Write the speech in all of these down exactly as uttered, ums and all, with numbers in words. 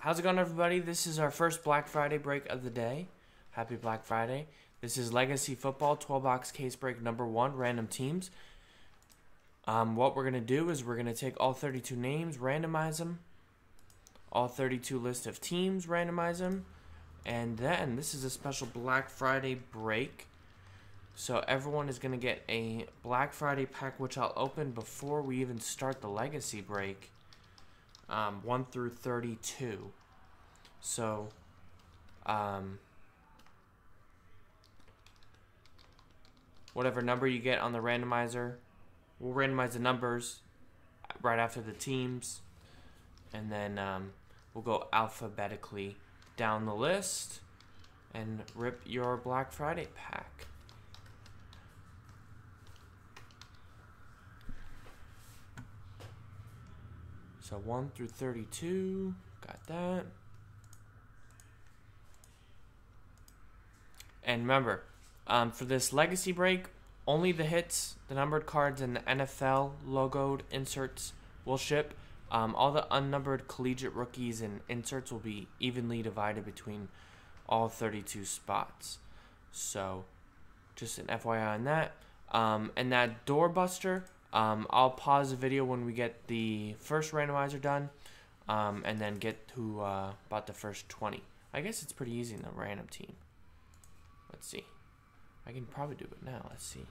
How's it going, everybody? This is our first Black Friday break of the day. Happy Black Friday. This is Legacy Football twelve box case break number one, random teams. Um, what we're going to do is we're going to take all thirty-two names, randomize them, all thirty-two list of teams, randomize them, and then this is a special Black Friday break. So everyone is going to get a Black Friday pack, which I'll open before we even start the Legacy break. Um, one through thirty-two. So, um, whatever number you get on the randomizer, we'll randomize the numbers right after the teams, and then um, we'll go alphabetically down the list and rip your Black Friday pack. So one through thirty-two, got that. And remember, um, for this Legacy break, only the hits, the numbered cards, and the N F L logoed inserts will ship. Um, all the unnumbered collegiate rookies and inserts will be evenly divided between all thirty-two spots. So just an F Y I on that. Um, and that door buster, Um, I'll pause the video when we get the first randomizer done, um, and then get to uh, about the first twenty. I guess it's pretty easy in the random team. Let's see. I can probably do it now. Let's see.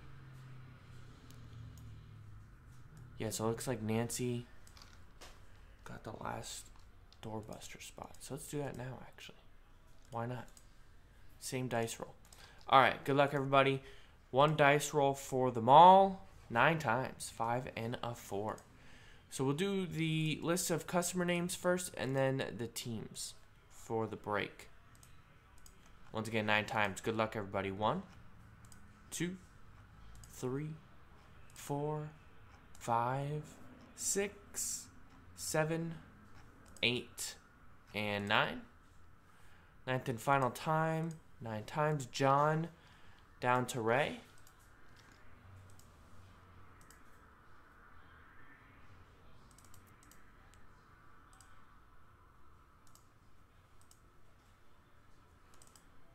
Yeah, so it looks like Nancy got the last doorbuster spot. So let's do that now, actually. Why not? Same dice roll. All right, good luck, everybody. One dice roll for them all. Nine times, five and a four. So we'll do the list of customer names first and then the teams for the break. Once again, nine times. Good luck, everybody. One, two, three, four, five, six, seven, eight, and nine. Ninth and final time, nine times. John down to Ray.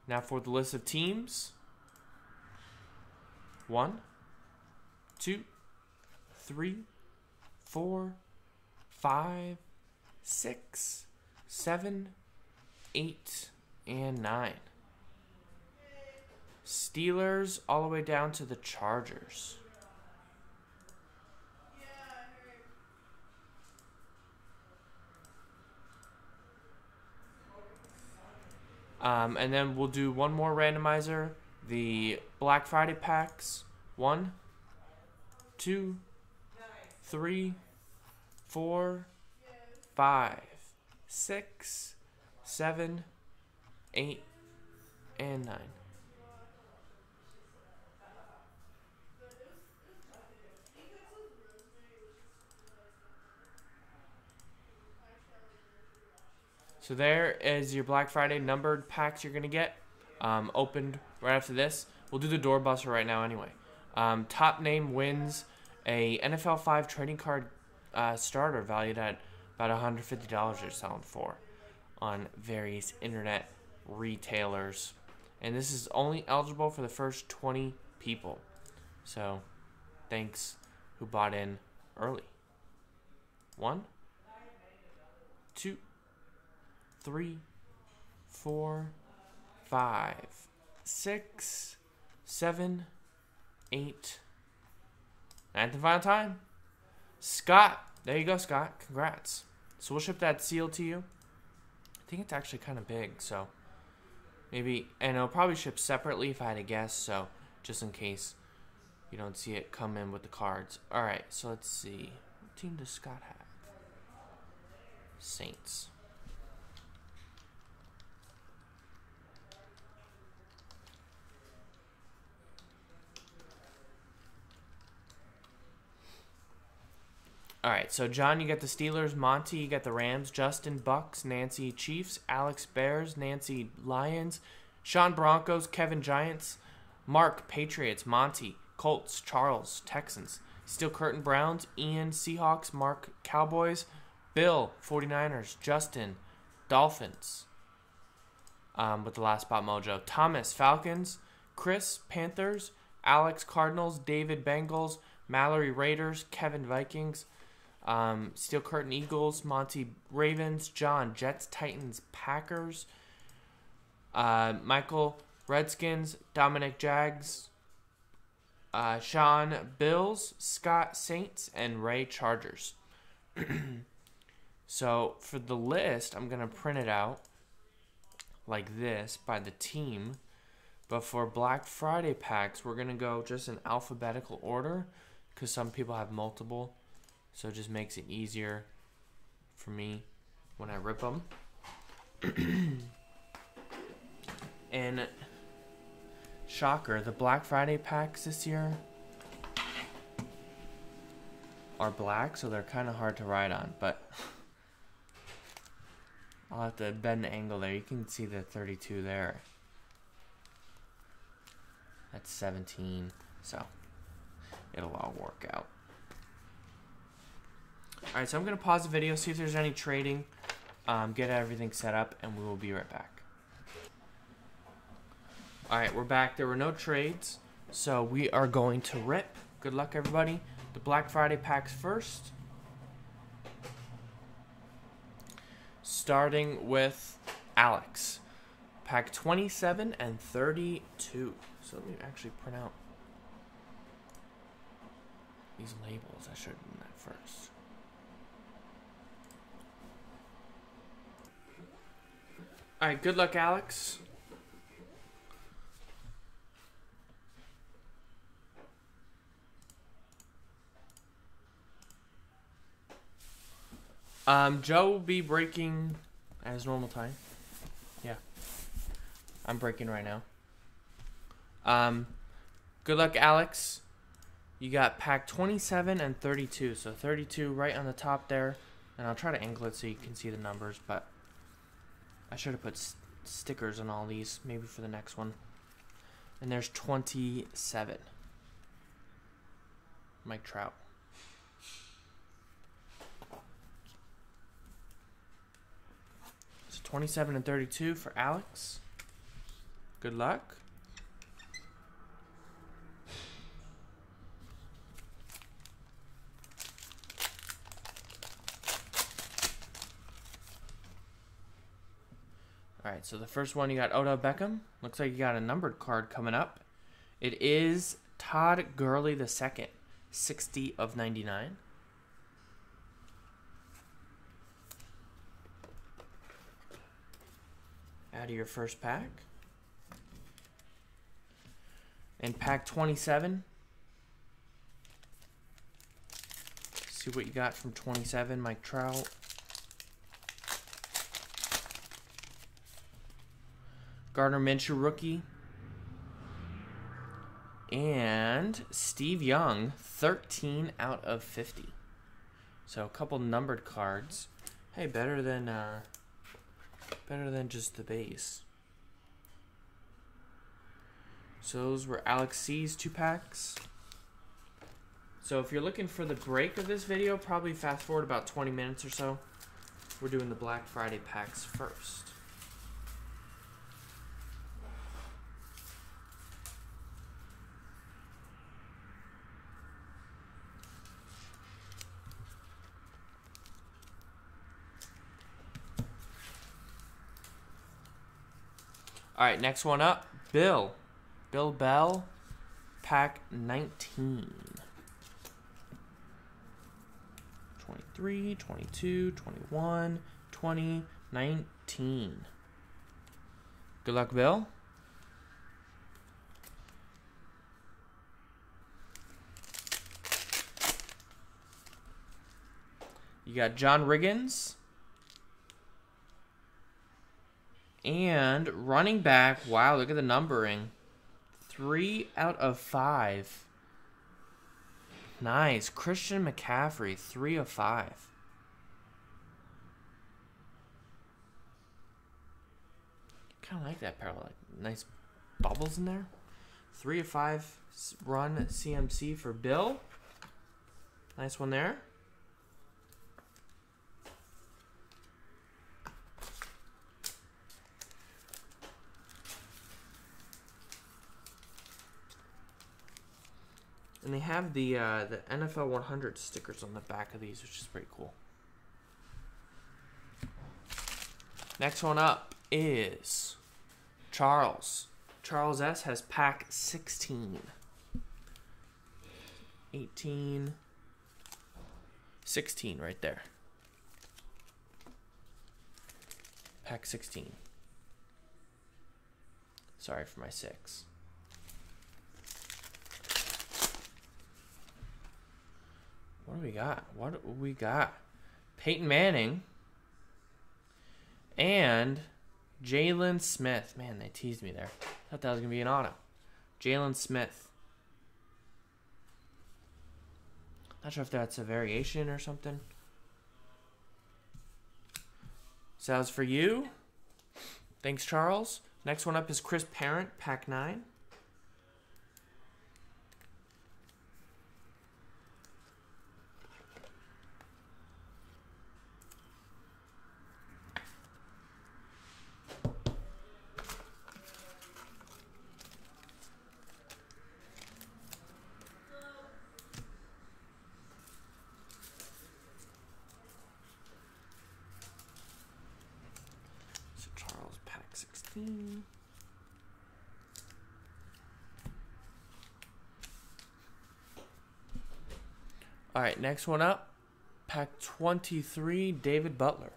Now for the list of teams. One, two, three, four, five, six, seven, eight, and nine. Steelers all the way down to the Chargers. Um, and then we'll do one more randomizer, the Black Friday packs. One, two, three, four, five, six, seven, eight, and nine. So there is your Black Friday numbered packs you're going to get um, opened right after this. We'll do the door buster right now anyway. Um, top name wins a N F L five trading card uh, starter valued at about one hundred fifty dollars they're selling for on various internet retailers. And this is only eligible for the first twenty people. So thanks who bought in early. One, two, three, four, five, six, seven, eight. Ninth and final time. Scott. There you go, Scott. Congrats. So we'll ship that seal to you. I think it's actually kind of big, so maybe, and it'll probably ship separately if I had to guess, so just in case you don't see it come in with the cards. All right, so let's see. What team does Scott have? Saints. All right, so John, you got the Steelers. Monty, you got the Rams. Justin, Bucks. Nancy, Chiefs. Alex, Bears. Nancy, Lions. Sean, Broncos. Kevin, Giants. Mark, Patriots. Monty, Colts. Charles, Texans. Steel Curtain, Browns. Ian, Seahawks. Mark, Cowboys. Bill, 49ers. Justin, Dolphins um, with the last spot mojo. Thomas, Falcons. Chris, Panthers. Alex, Cardinals. David, Bengals. Mallory, Raiders. Kevin, Vikings. Um, Steel Curtain, Eagles. Monty, Ravens. John, Jets, Titans, Packers. Uh, Michael, Redskins. Dominic, Jags. Uh, Sean, Bills. Scott, Saints. And Ray, Chargers. So for the list, I'm going to print it out like this by the team. But for Black Friday packs, we're going to go just in alphabetical order because some people have multiple. So it just makes it easier for me when I rip them. And shocker, the Black Friday packs this year are black, so they're kind of hard to ride on. But I'll have to bend the angle there. You can see the thirty-two there. That's seventeen, so it'll all work out. All right, so I'm going to pause the video, see if there's any trading, um, get everything set up, and we will be right back. All right, we're back. There were no trades, so we are going to rip. Good luck, everybody. The Black Friday packs first. Starting with Alex. Pack twenty-seven and thirty-two. So let me actually print out these labels. I should have done that first. All right, good luck, Alex. Um, Joe will be breaking at his normal time. Yeah. I'm breaking right now. Um, good luck, Alex. You got pack twenty-seven and thirty-two. So thirty-two right on the top there. And I'll try to angle it so you can see the numbers, but I should have put st- stickers on all these, maybe for the next one. And there's twenty-seven. Mike Trout. twenty-seven and thirty-two for Alex. Good luck. All right, so the first one you got Odell Beckham. Looks like you got a numbered card coming up. It is Todd Gurley the second, sixty of ninety-nine. Out of your first pack. And pack twenty-seven. See what you got from twenty-seven, Mike Trout. Gardner Minshew rookie. And Steve Young, thirteen out of fifty. So a couple numbered cards. Hey, better than... Uh, Better than just the base. So those were Alex C's two packs. So if you're looking for the break of this video, probably fast forward about twenty minutes or so. We're doing the Black Friday packs first. All right, next one up, Bill. Bill Bell, pack nineteen. twenty-three, twenty-two, twenty-one, twenty, nineteen. Good luck, Bill. You got John Riggins. And running back, wow, look at the numbering. Three out of five. Nice. Christian McCaffrey, three of five. Kind of like that parallel. Nice bubbles in there. Three of five run C M C for Bill. Nice one there. And they have the uh, the N F L one hundred stickers on the back of these, which is pretty cool. Next one up is Charles. Charles S. has pack sixteen. eighteen. sixteen right there. Pack sixteen. Sorry for my six. What do we got? What do we got? Peyton Manning and Jalen Smith. Man, they teased me there. Thought that was going to be an auto. Jalen Smith. Not sure if that's a variation or something. Sounds for you. Thanks, Charles. Next one up is Chris Parent, pack nine. All right, next one up, pack twenty-three, David Butler.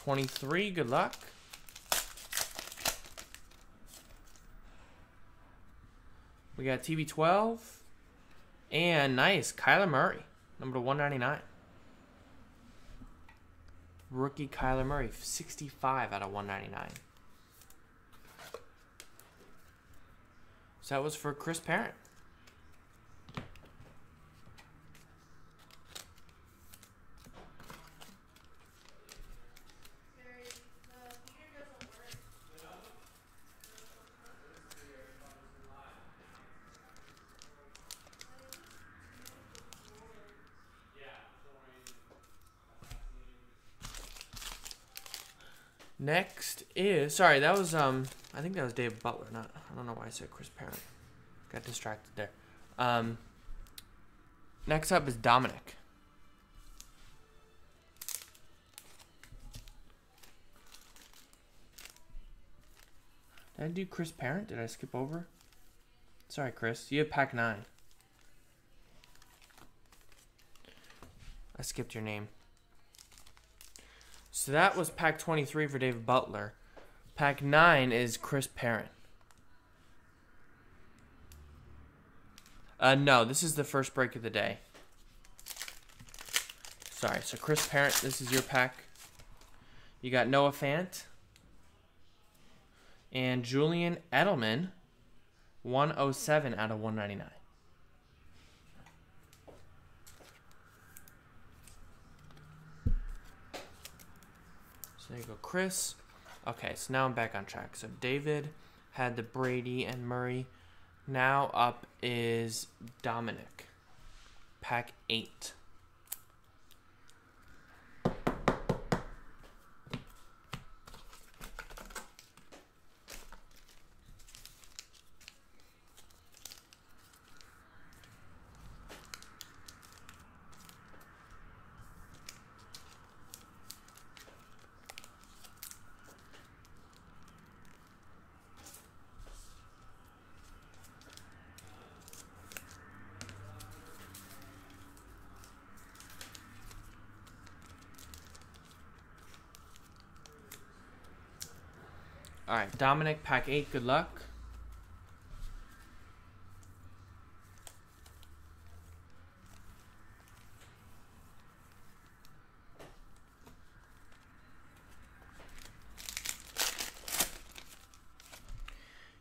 twenty-three, good luck. We got T B twelve. And nice, Kyler Murray, number one ninety-nine. Rookie Kyler Murray, sixty-five out of one ninety-nine. So that was for Chris Parent. Next is, sorry, that was, um, I think that was Dave Butler, not, I don't know why I said Chris Parent. Got distracted there. Um, next up is Dominic. Did I do Chris Parent? Did I skip over? Sorry, Chris. You have pack nine. I skipped your name. So that was pack twenty-three for David Butler. Pack nine is Chris Parent. Uh, no, this is the first break of the day. Sorry, so Chris Parent, this is your pack. You got Noah Fant and Julian Edelman, one oh seven out of one ninety-nine. So there you go, Chris. Okay, so now I'm back on track. So David had the Brady and Murray. Now up is Dominic. Pack eight. All right, Dominic, pack eight, good luck.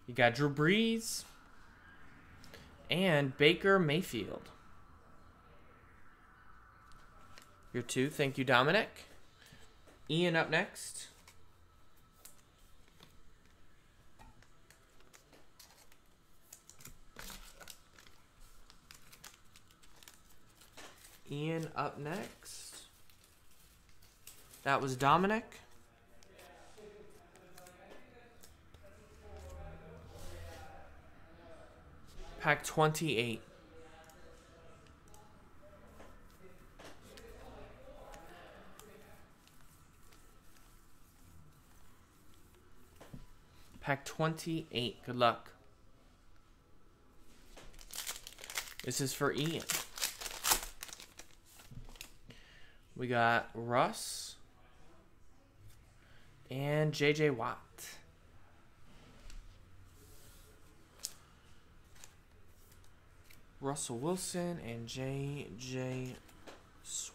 You got Drew Brees and Baker Mayfield. Your two, thank you, Dominic. Ian up next. Ian up next. That was Dominic. Pack twenty-eight. Pack twenty-eight. Good luck. This is for Ian. We got Russ and J J Watt. Russell Wilson and J J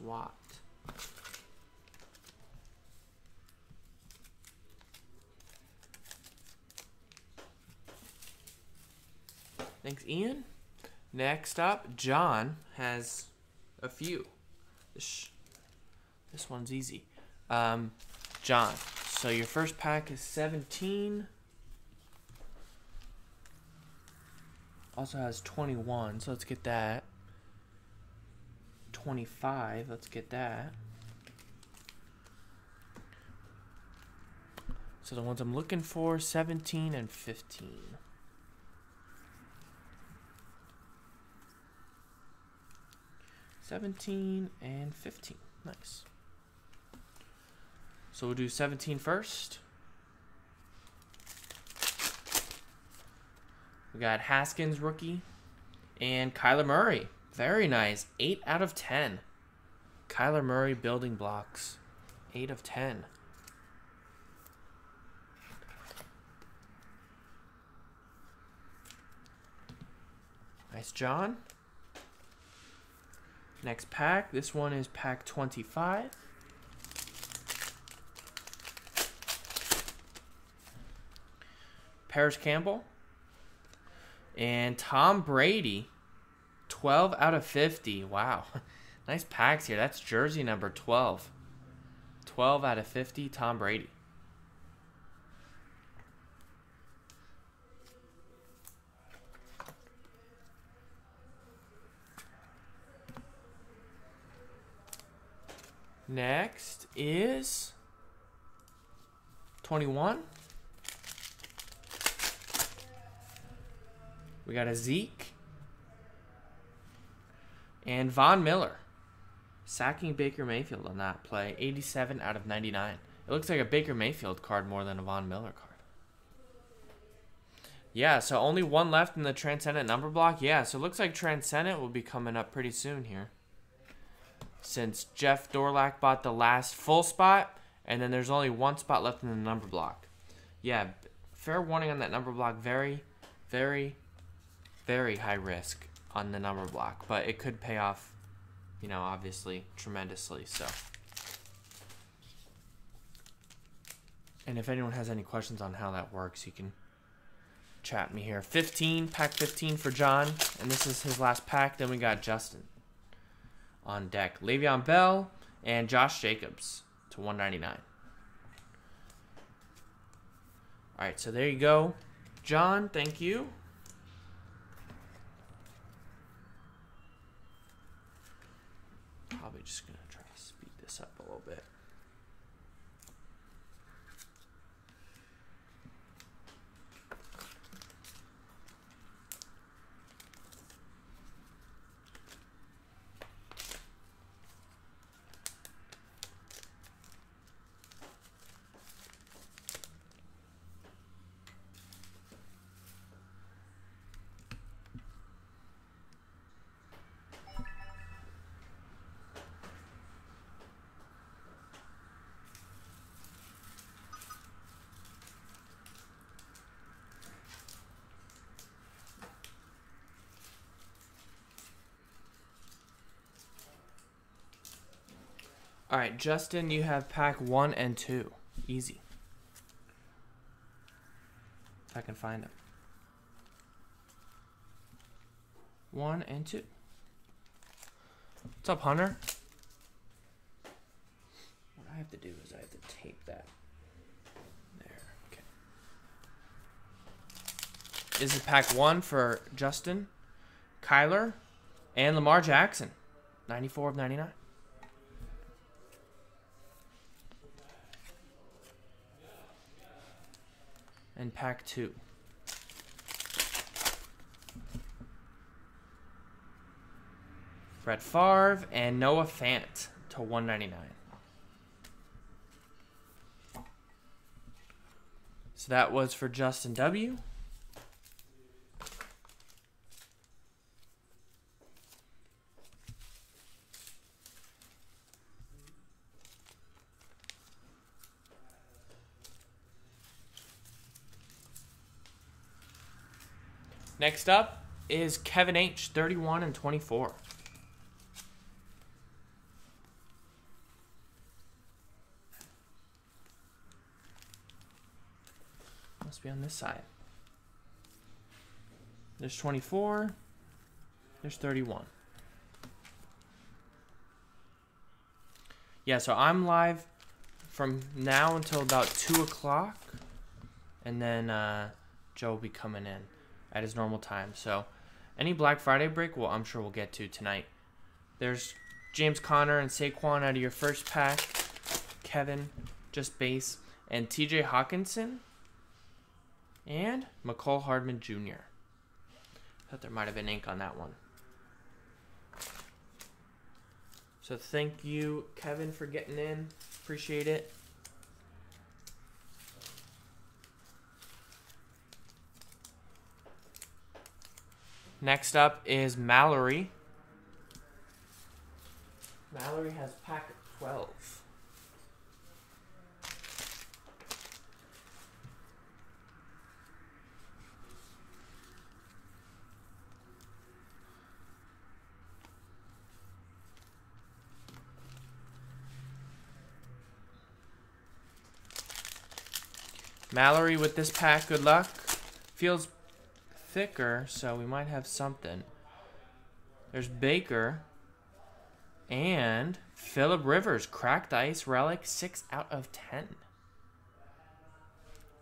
Watt. Thanks, Ian. Next up, John has a few. This, this one's easy. Um, John, so your first pack is seventeen. Also has twenty-one, so let's get that. twenty-five, let's get that. So the ones I'm looking for, seventeen and fifteen. seventeen and fifteen. Nice. So we'll do seventeen first. We got Haskins rookie and Kyler Murray. Very nice. eight out of ten. Kyler Murray building blocks. eight of ten. Nice, John. Next pack. This one is pack twenty-five. Paris Campbell and Tom Brady. twelve out of fifty. Wow. Nice packs here. That's jersey number twelve. twelve out of fifty. Tom Brady. Next is twenty-one. We got a Zeke and Von Miller sacking Baker Mayfield on that play. eighty-seven out of ninety-nine. It looks like a Baker Mayfield card more than a Von Miller card. Yeah, so only one left in the Transcendent number block. Yeah, so it looks like Transcendent will be coming up pretty soon here, since Jeff Dorlach bought the last full spot, and then there's only one spot left in the number block. Yeah, fair warning on that number block. Very, very, very high risk on the number block, but it could pay off, you know, obviously tremendously. So, and if anyone has any questions on how that works, you can chat me here. fifteen, pack fifteen for John, and this is his last pack. Then we got Justin on deck. Le'Veon Bell and Josh Jacobs to one ninety-nine. All right, so there you go. John, thank you. Probably just going to try to speed this up a little bit. All right, Justin, you have pack one and two. Easy. If I can find them. One and two. What's up, Hunter? What I have to do is I have to tape that. There, okay. This is pack one for Justin, Kyler, and Lamar Jackson. ninety-four of ninety-nine. And pack two. Brett Favre and Noah Fant to one ninety-nine. So that was for Justin W. Next up is Kevin H, thirty-one and twenty-four. Must be on this side. There's twenty-four. There's thirty-one. Yeah, so I'm live from now until about two o'clock. And then uh, Joe will be coming in at his normal time. So any Black Friday break, well, I'm sure we'll get to tonight. There's James Conner and Saquon out of your first pack. Kevin, just base. And T J Hawkinson. And McCall Hardman Junior I thought there might have been ink on that one. So thank you, Kevin, for getting in. Appreciate it. Next up is Mallory. Mallory has pack twelve. Mallory with this pack, good luck. Feels thicker, so we might have something. There's Baker and Phillip Rivers, cracked ice relic, six out of ten.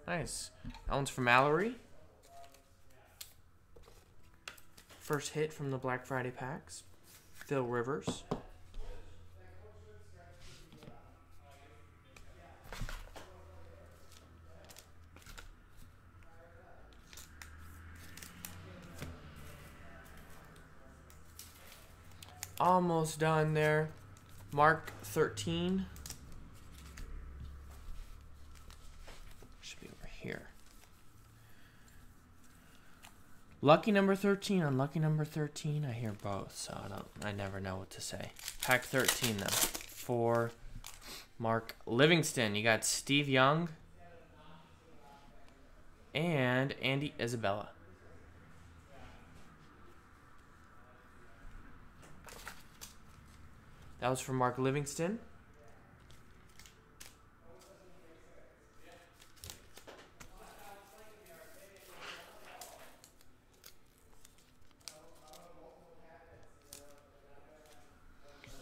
Nice. That one's for Mallory. First hit from the Black Friday packs, Phil Rivers. Almost done there. Mark thirteen. Should be over here. Lucky number thirteen, unlucky number thirteen. I hear both, so I don't I never know what to say. Pack thirteen though. For Mark Livingston. You got Steve Young and Andy Isabella. That was from Mark Livingston.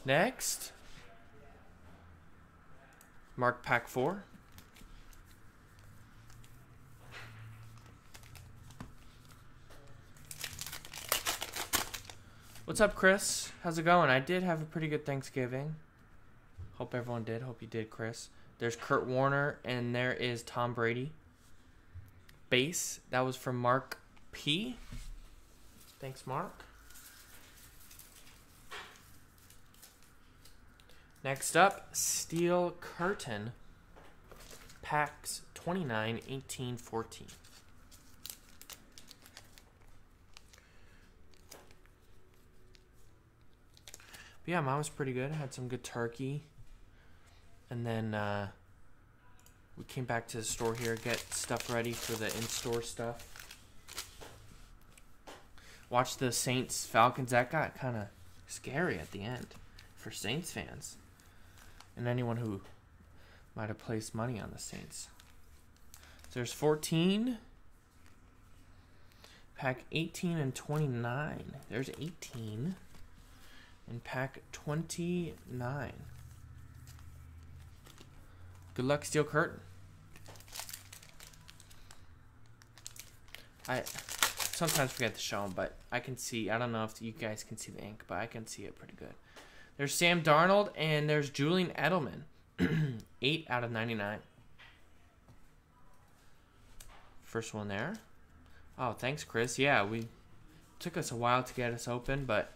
Next, Mark pack four. What's up, Chris? How's it going? I did have a pretty good Thanksgiving. Hope everyone did. Hope you did, Chris. There's Kurt Warner, and there is Tom Brady. Base. That was from Mark P. Thanks, Mark. Next up, Steel Curtain. Packs twenty-nine, eighteen, fourteen. Yeah, mine was pretty good. I had some good turkey. And then uh, we came back to the store here, get stuff ready for the in-store stuff. Watch the Saints-Falcons. That got kind of scary at the end for Saints fans and anyone who might have placed money on the Saints. So there's fourteen. Pack eighteen and twenty-nine. There's eighteen. In pack twenty-nine. Good luck, Steel Curtain. I sometimes forget to show them, but I can see. I don't know if you guys can see the ink, but I can see it pretty good. There's Sam Darnold, and there's Julian Edelman. eight out of ninety-nine. First one there. Oh, thanks, Chris. Yeah, we it took us a while to get us open, but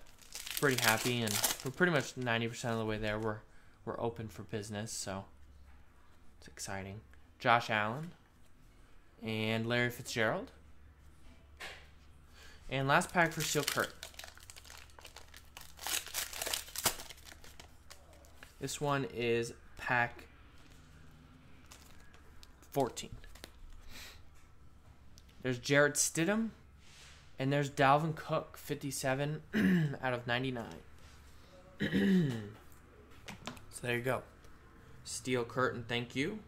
pretty happy, and we're pretty much ninety percent of the way there. We're, we're open for business, so it's exciting. Josh Allen and Larry Fitzgerald. And last pack for Seal Kurt. This one is pack fourteen. There's Jarrett Stidham, and there's Dalvin Cook, fifty-seven out of ninety-nine. So there you go. Steel Curtain, thank you.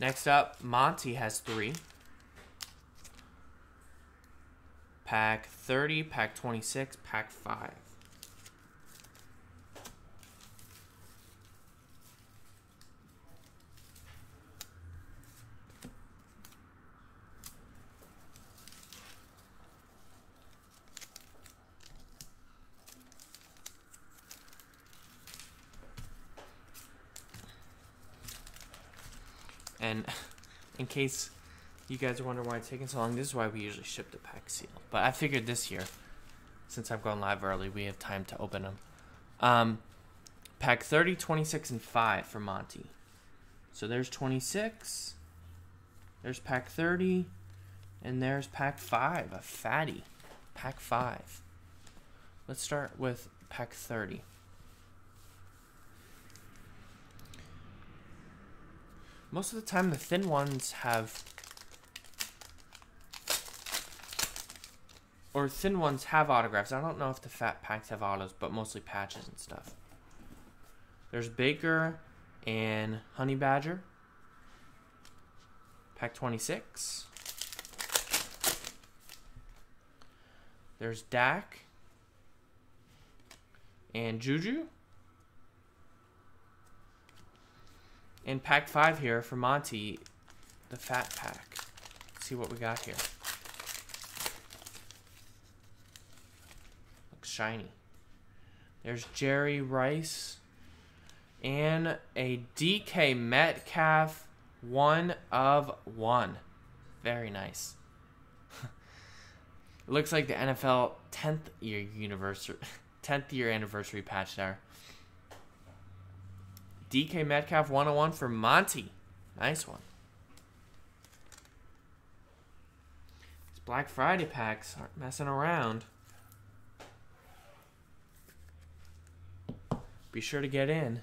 Next up, Monty has three. Pack thirty, pack twenty-six, pack five. And in case you guys wonder why it's taking so long, this is why we usually ship the pack seal. But I figured this year, since I've gone live early, we have time to open them. Um, pack thirty, twenty-six, and five for Monty. So there's twenty-six. There's pack thirty. And there's pack five, a fatty. Pack five. Let's start with pack thirty. Most of the time, the thin ones have, or thin ones have autographs. I don't know if the fat packs have autos, but mostly patches and stuff. There's Baker and Honey Badger. Pack twenty-six. There's Dak and Juju. And pack five here for Monty, the fat pack. Let's see what we got here. Looks shiny. There's Jerry Rice and a D K Metcalf, one of one. Very nice. It looks like the N F L tenth year anniversary, tenth year anniversary patch there. D K Metcalf one oh one for Monty. Nice one. These Black Friday packs aren't messing around. Be sure to get in.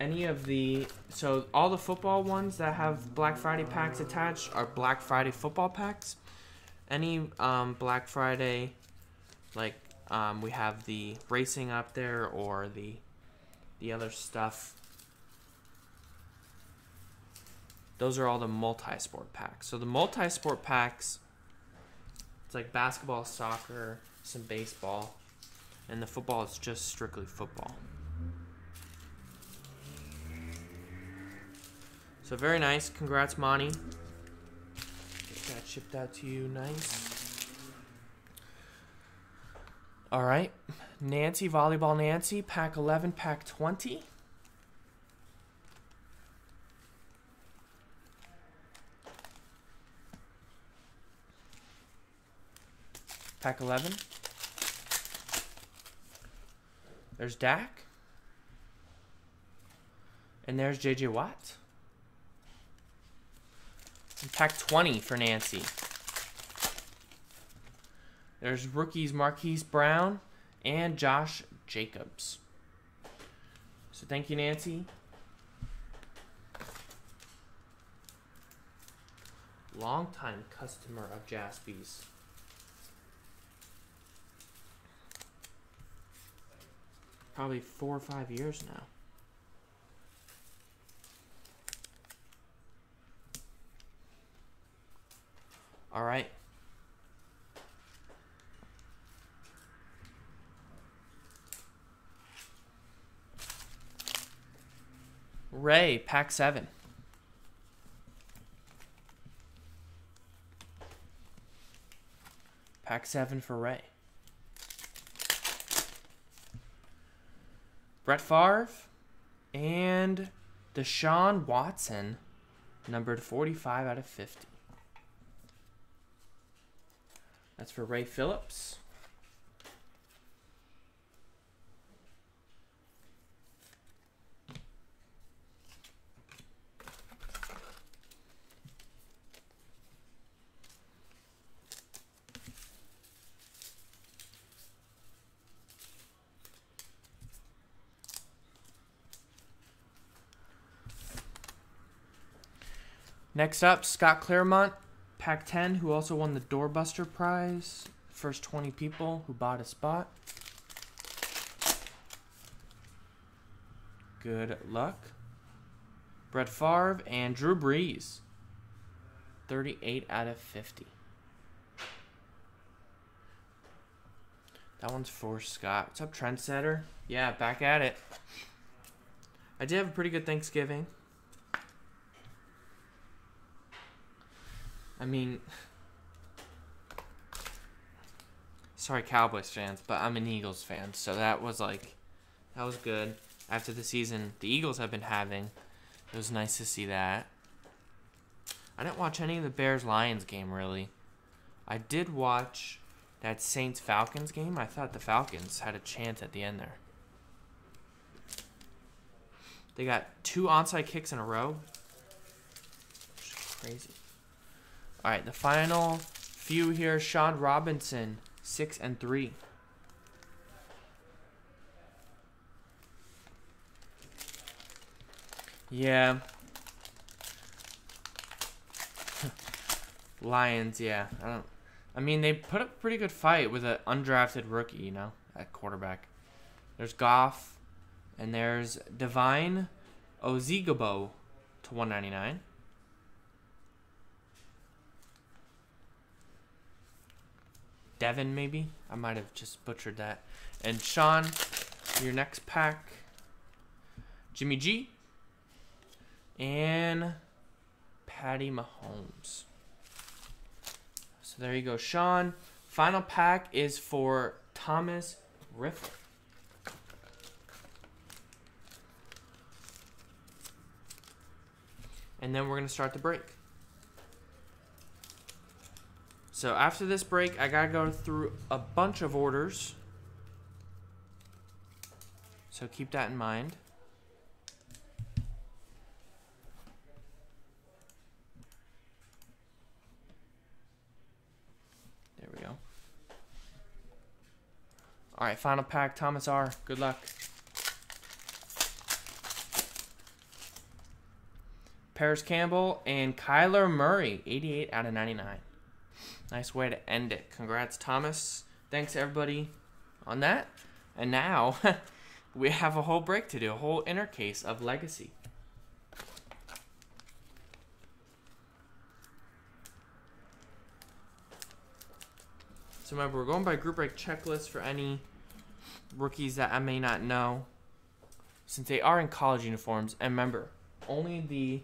Any of the... So all the football ones that have Black Friday packs attached are Black Friday football packs. Any um, Black Friday, like... Um, we have the racing up there, or the the other stuff. Those are all the multi-sport packs. So the multi-sport packs, it's like basketball, soccer, some baseball, and the football is just strictly football. So very nice. Congrats, Monty. Get that shipped out to you. Nice. All right, Nancy, Volleyball Nancy, pack eleven, pack twenty. Pack eleven. There's Dak. And there's J J Watt. And pack twenty for Nancy. There's rookies Marquise Brown and Josh Jacobs. So thank you, Nancy. Longtime customer of Jaspi's. Probably four or five years now. All right. Ray, pack seven. Pack seven for Ray. Brett Favre and Deshaun Watson, numbered forty-five out of fifty. That's for Ray Phillips. Next up, Scott Claremont, Pack ten, who also won the Doorbuster Prize. First twenty people who bought a spot. Good luck. Brett Favre and Drew Brees, thirty-eight out of fifty. That one's for Scott. What's up, Trendsetter? Yeah, back at it. I did have a pretty good Thanksgiving. I mean, sorry Cowboys fans, but I'm an Eagles fan, so that was like, that was good. After the season the Eagles have been having, it was nice to see that. I didn't watch any of the Bears-Lions game, really. I did watch that Saints-Falcons game. I thought the Falcons had a chance at the end there. They got two onside kicks in a row, which is crazy. All right, the final few here. Sean Robinson, six and three. Yeah. Lions, yeah. I don't. I mean, they put up a pretty good fight with an undrafted rookie, you know, at quarterback. There's Goff, and there's Divine Ozigbo to one ninety nine. Devin, maybe? I might have just butchered that. And Sean, your next pack. Jimmy G. And Patty Mahomes. So there you go, Sean. Final pack is for Thomas Riffle. And then we're going to start the break. So after this break, I gotta go through a bunch of orders. So keep that in mind. There we go. All right, final pack, Thomas R. Good luck. Paris Campbell and Kyler Murray, eighty-eight out of ninety-nine. Nice way to end it. Congrats, Thomas. Thanks, everybody, on that. And now we have a whole break to do, a whole inner case of Legacy. So remember, we're going by group break checklist for any rookies that I may not know, since they are in college uniforms. And remember, only the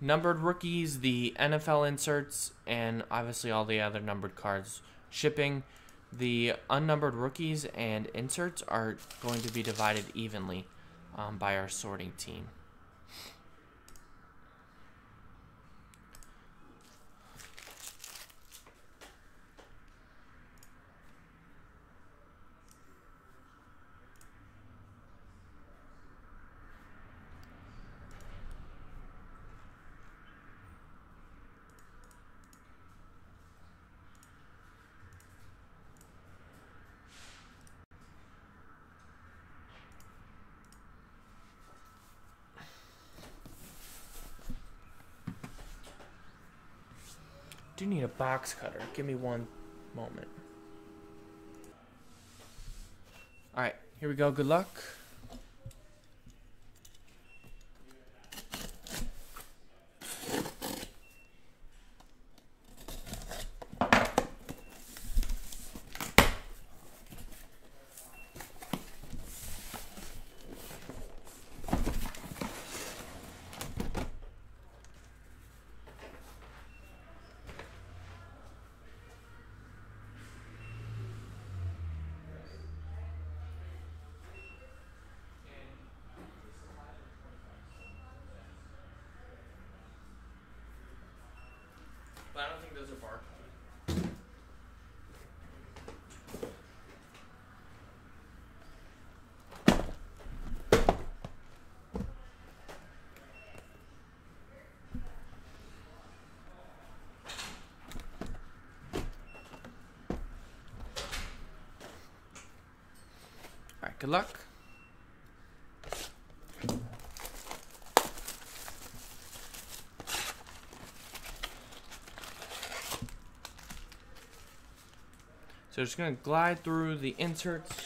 numbered rookies, the N F L inserts, and obviously all the other numbered cards shipping. The unnumbered rookies and inserts are going to be divided evenly um, by our sorting team. Do need a box cutter. Give me one moment. All right, here we go. Good luck. those are barcode. Alright, good luck. So just gonna glide through the inserts.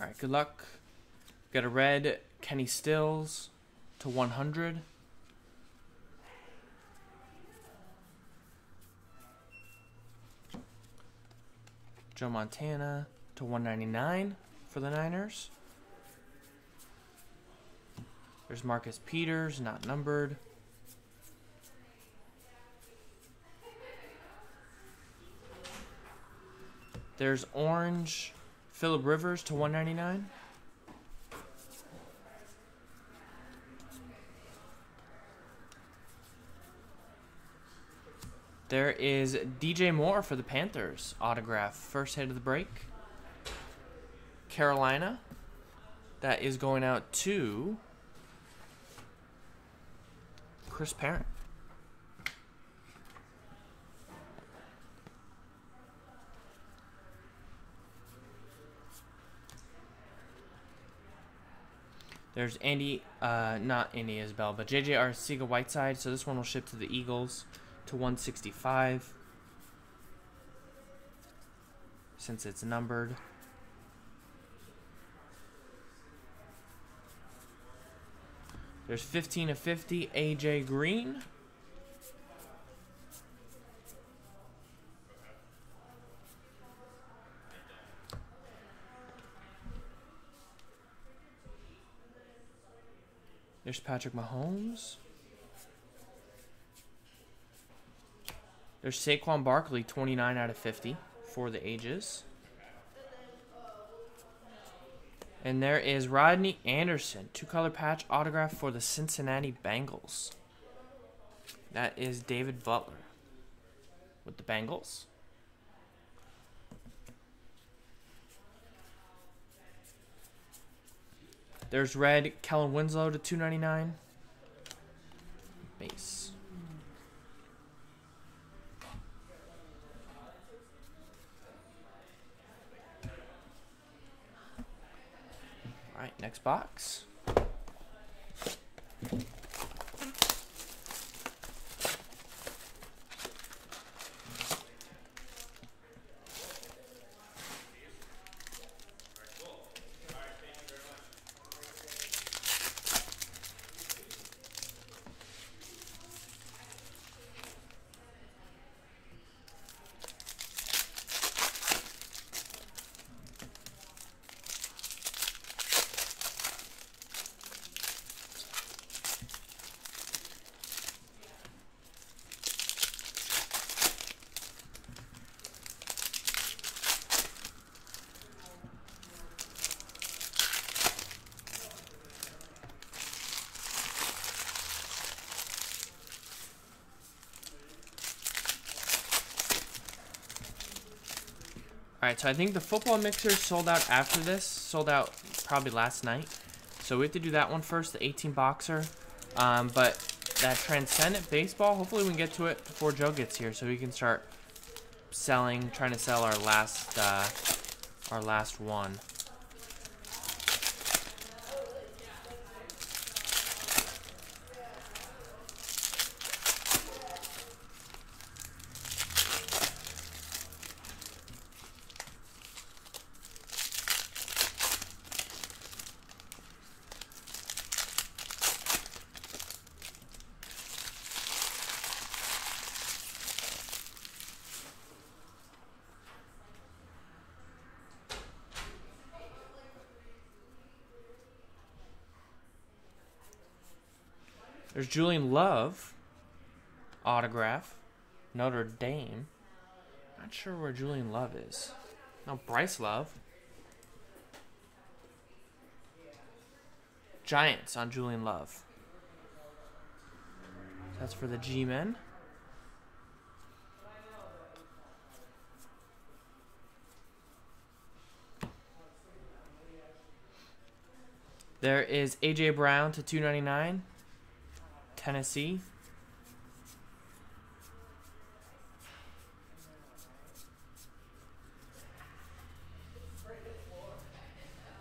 Alright, good luck. Got a red Kenny Stills to one hundred. Joe Montana to one ninety-nine for the Niners. There's Marcus Peters, not numbered. There's orange Phillip Rivers to one ninety-nine. There is D J Moore for the Panthers. Autograph. First hit of the break. Carolina. That is going out to Chris Parent. There's Andy, uh, not Andy Isbell, but J J Arcega-Whiteside. So this one will ship to the Eagles to one sixty-five since it's numbered. There's fifteen of fifty, A J Green. There's Patrick Mahomes. There's Saquon Barkley, twenty-nine out of fifty for the ages. And there is Rodney Anderson, two-color patch autograph for the Cincinnati Bengals. That is David Butler with the Bengals. There's red Kellen Winslow to two ninety-nine. Base. All right, next box. Alright, so I think the football mixer sold out after this. Sold out probably last night. So we have to do that one first, the eighteen boxer. Um, but that Transcendent baseball, hopefully we can get to it before Joe gets here so we can start selling, trying to sell our last, uh, our last one. There's Julian Love, autograph, Notre Dame. Not sure where Julian Love is. No, Bryce Love. Giants on Julian Love. That's for the G-Men. There is A J Brown to two ninety-nine. Tennessee.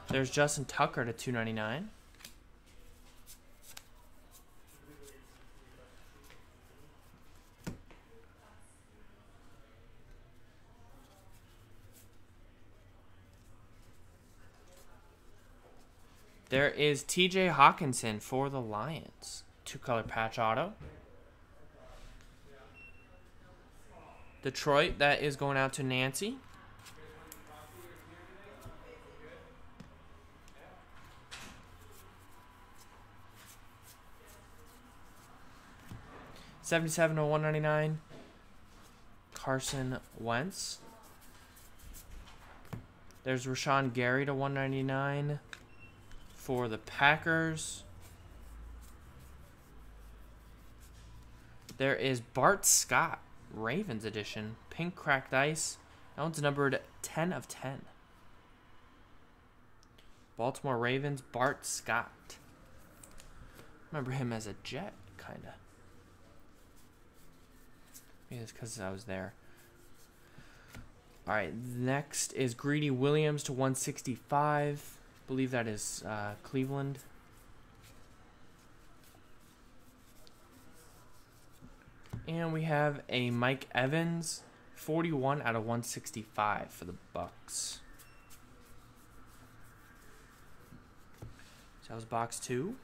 There's Justin Tucker to two ninety-nine. There is T J Hawkinson for the Lions. Two-color patch auto. Detroit, that is going out to Nancy. seventy-seven to one ninety-nine. Carson Wentz. There's Rashawn Gary to one ninety-nine for the Packers. There is Bart Scott, Ravens edition, pink cracked ice. That one's numbered ten of ten. Baltimore Ravens, Bart Scott. Remember him as a Jet, kind of. Maybe it's because I was there. All right, next is Greedy Williams to one sixty-five. I believe that is uh, Cleveland. And we have a Mike Evans, forty-one out of one sixty-five for the Bucks. So that was box two.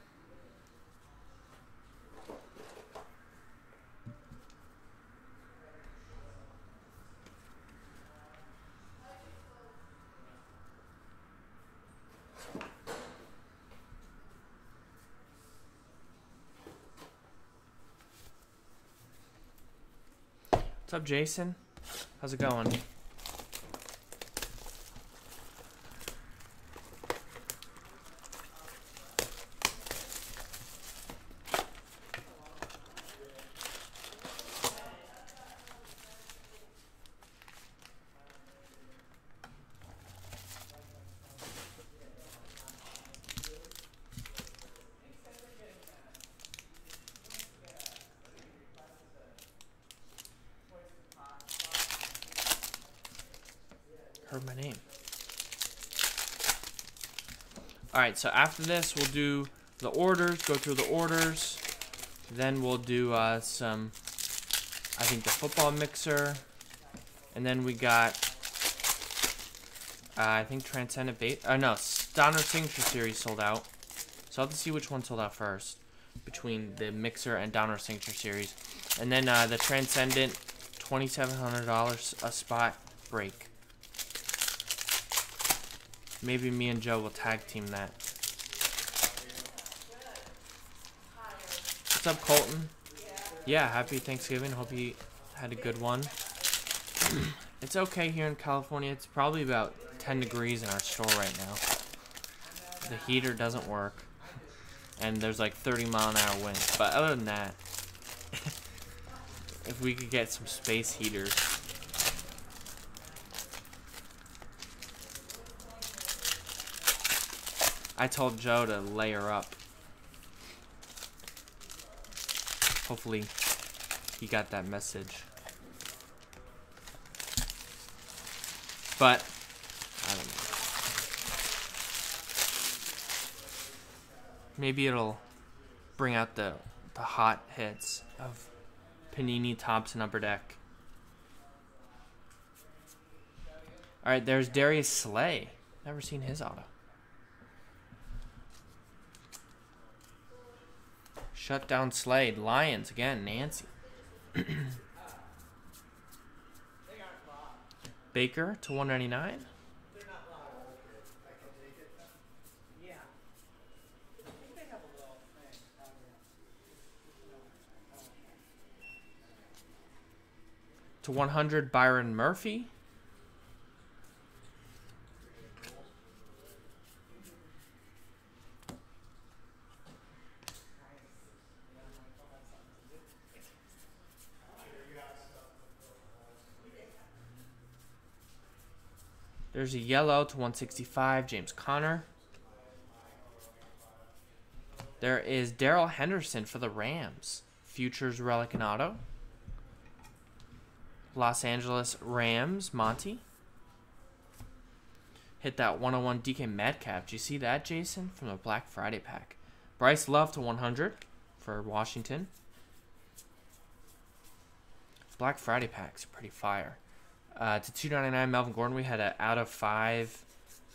What's up, Jason? How's it going? Heard my name. All right, so after this, we'll do the orders, go through the orders. Then we'll do uh, some, I think, the football mixer. And then we got, uh, I think, Transcendent Bait. Oh, no, Donner Signature Series sold out. So I'll have to see which one sold out first between the mixer and Donner Signature Series. And then uh, the Transcendent, twenty-seven hundred dollars a spot break. Maybe me and Joe will tag team that. What's up, Colton? Yeah, happy Thanksgiving. Hope you had a good one. It's okay here in California. It's probably about ten degrees in our store right now. The heater doesn't work. And there's like thirty mile an hour winds. But other than that, if we could get some space heaters. I told Joe to layer up. Hopefully he got that message. But I don't know. Maybe it'll bring out the the hot hits of Panini, Topps, and Upper Deck. All right, there's Darius Slay. Never seen his auto. Shut down Slade. Lions again, Nancy. Baker to one ninety-nine. To one hundred, Byron Murphy. There's a yellow to one sixty-five, James Conner. There is Darrell Henderson for the Rams. Futures Relic and Auto. Los Angeles Rams, Monty. Hit that one oh one D K Metcalf. Do you see that, Jason? From the Black Friday pack. Bryce Love to one hundred for Washington. Black Friday pack's pretty fire. Uh, to two ninety-nine, Melvin Gordon. We had an out of five.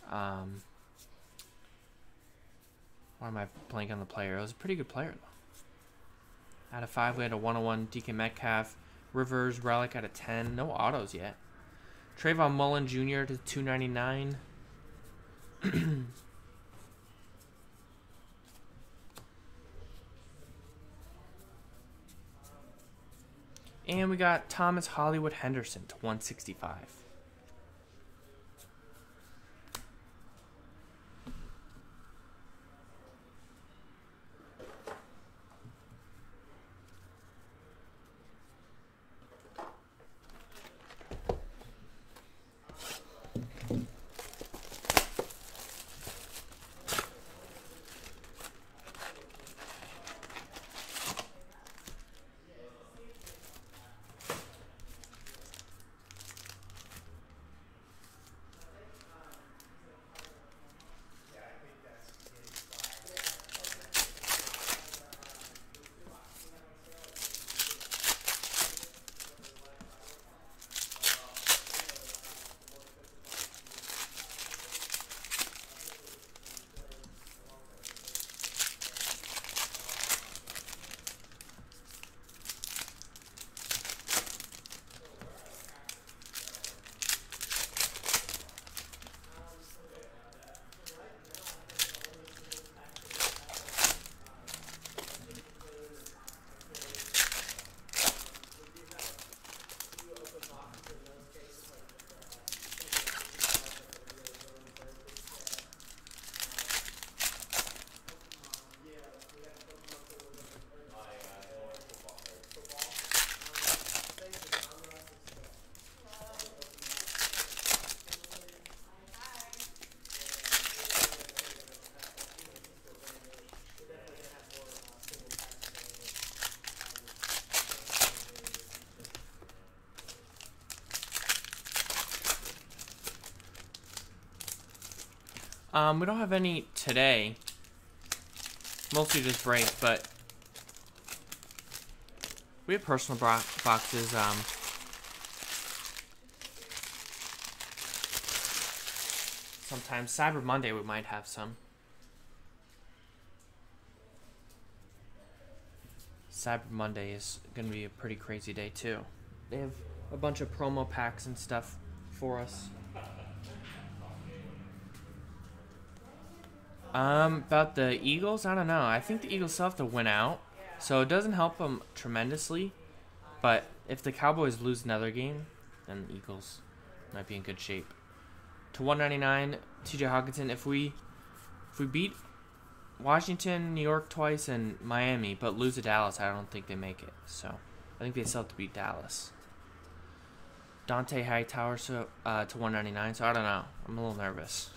Um, why am I blanking on the player? It was a pretty good player, though. Out of five, we had a one oh one D K Metcalf. Rivers Relic out of ten. No autos yet. Trayvon Mullen Junior to two ninety-nine. And we got Thomas Hollywood Henderson to one sixty-five. Um, we don't have any today, mostly just break, but we have personal boxes. Um, sometimes Cyber Monday we might have some. Cyber Monday is going to be a pretty crazy day too. They have a bunch of promo packs and stuff for us. Um, about the Eagles, I don't know. I think the Eagles still have to win out, so it doesn't help them tremendously. But if the Cowboys lose another game, then the Eagles might be in good shape. To one ninety-nine, T J Hawkinson. If we if we beat Washington, New York twice, and Miami, but lose to Dallas, I don't think they make it. So I think they still have to beat Dallas. Dante Hightower so, uh, to one ninety-nine, so I don't know. I'm a little nervous.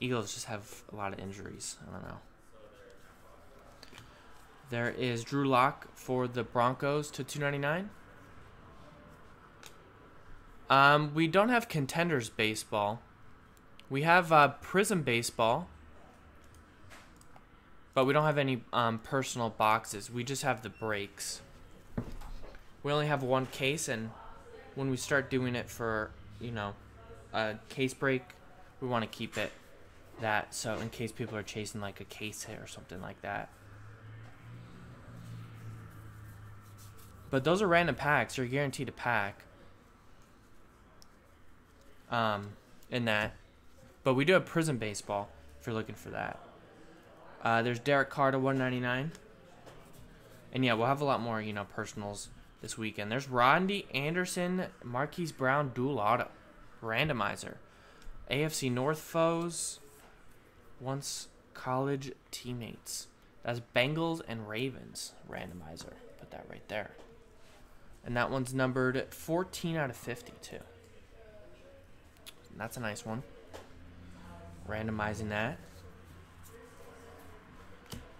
Eagles just have a lot of injuries. I don't know. There is Drew Lock for the Broncos to two ninety-nine. Um, we don't have Contenders Baseball. We have uh, Prism Baseball. But we don't have any um, personal boxes. We just have the breaks. We only have one case, and when we start doing it for, you know, a case break, we want to keep it that. So in case people are chasing like a case hit or something like that. But those are random packs. You're guaranteed a pack. Um, in that. But we do have Prism Baseball if you're looking for that. Uh, there's Derek Carr to one ninety-nine. And yeah, we'll have a lot more, you know, personals this weekend. There's Rodney Anderson, Marquise Brown, dual auto. Randomizer. A F C North foes. Once college teammates. That's Bengals and Ravens. Randomizer. Put that right there. And that one's numbered fourteen out of fifty-two. That's a nice one. Randomizing that.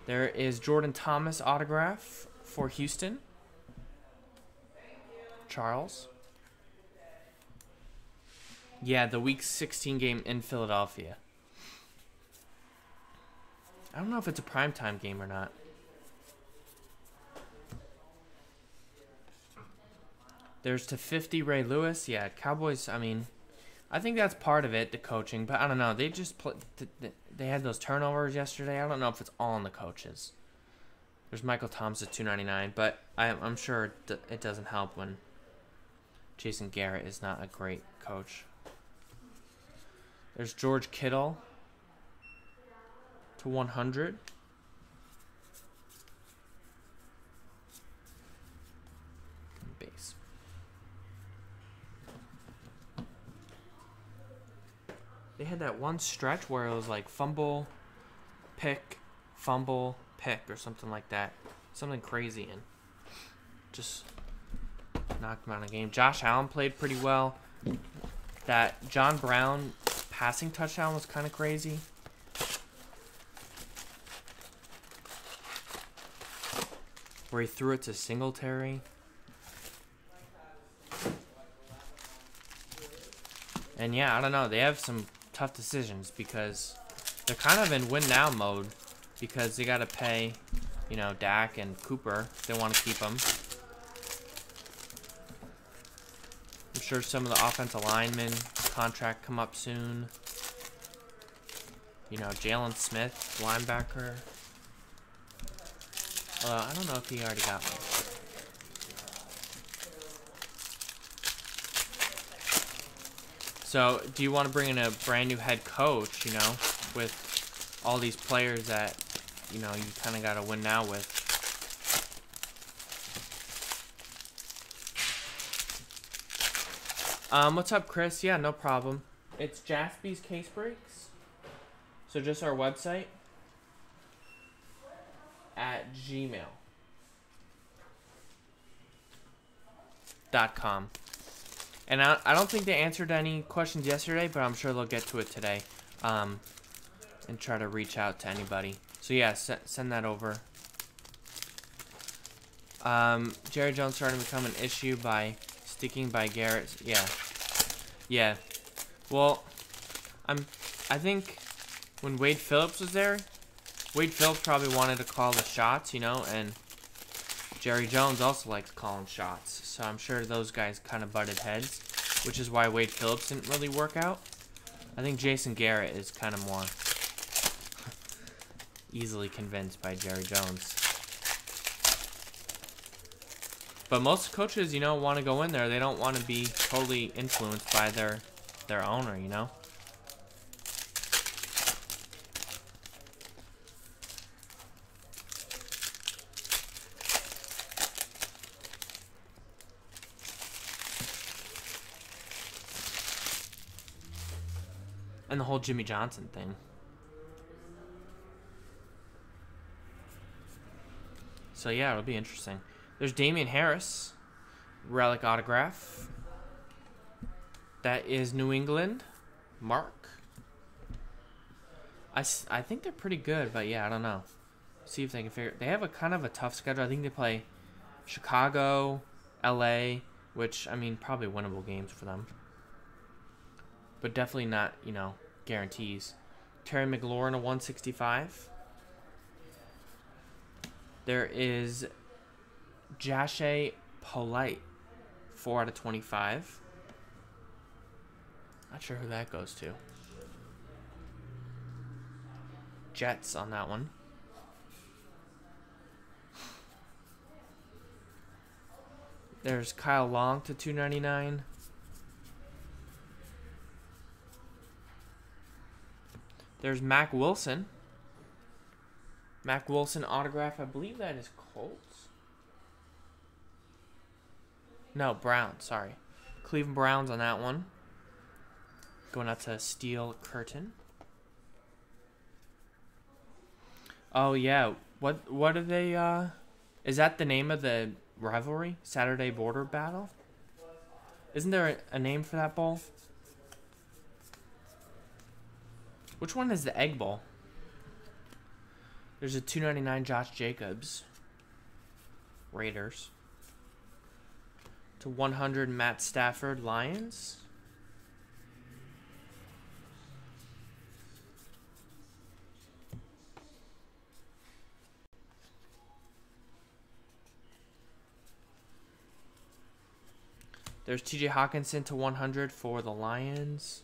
There is Jordan Thomas autograph for Houston. Charles. Yeah, the week sixteen game in Philadelphia. I don't know if it's a primetime game or not. There's to fifty Ray Lewis. Yeah, Cowboys, I mean, I think that's part of it, the coaching. But I don't know. They just play, they had those turnovers yesterday. I don't know if it's all on the coaches. There's Michael Thomas at two ninety-nine. But I, I'm sure it doesn't help when Jason Garrett is not a great coach. There's George Kittle to one hundred. They had that one stretch where it was like fumble, pick, fumble, pick, or something like that. Something crazy, and just knocked him out of the game. Josh Allen played pretty well. That John Brown passing touchdown was kind of crazy. Where he threw it to Singletary. And yeah, I don't know. They have some tough decisions because they're kind of in win now mode because they got to pay, you know, Dak and Cooper. They want to keep them. I'm sure some of the offensive linemen contract come up soon. You know, Jalen Smith, linebacker. Although I don't know if he already got one. So, do you want to bring in a brand new head coach, you know, with all these players that, you know, you kind of got to win now with? Um, what's up, Chris? Yeah, no problem. It's Jaspy's Case Breaks. So, just our website at gmail dot com. And I, I don't think they answered any questions yesterday, but I'm sure they'll get to it today um, and try to reach out to anybody. So, yeah, se send that over. Um, Jerry Jones starting to become an issue by sticking by Garrett. Yeah. Yeah. Well, I'm, I think when Wade Phillips was there, Wade Phillips probably wanted to call the shots, you know, and Jerry Jones also likes calling shots, so I'm sure those guys kind of butted heads, which is why Wade Phillips didn't really work out. I think Jason Garrett is kind of more easily convinced by Jerry Jones. But most coaches, you know, want to go in there. They don't want to be totally influenced by their, their owner, you know? And the whole Jimmy Johnson thing. So yeah, it'll be interesting. There's Damian Harris, relic autograph. That is New England, Mark. I, I think they're pretty good, but yeah, I don't know. See if they can figure. They have a kind of a tough schedule. I think they play Chicago, L A, which, I mean, probably winnable games for them. But definitely not, you know, guarantees. Terry McLaurin, a one sixty-five. There is Jashe Polite, four out of twenty-five. Not sure who that goes to. Jets on that one. There's Kyle Long to two ninety-nine. There's Mac Wilson. Mac Wilson autograph. I believe that is Colts. No, Browns. Sorry. Cleveland Browns on that one. Going out to Steel Curtain. Oh, yeah. What, what are they... Uh, is that the name of the rivalry? Saturday Border Battle? Isn't there a, a name for that bowl? Which one is the Egg Bowl? There's a two ninety-nine Josh Jacobs. Raiders. To one hundred Matt Stafford, Lions. There's T J Hawkinson to one hundred for the Lions.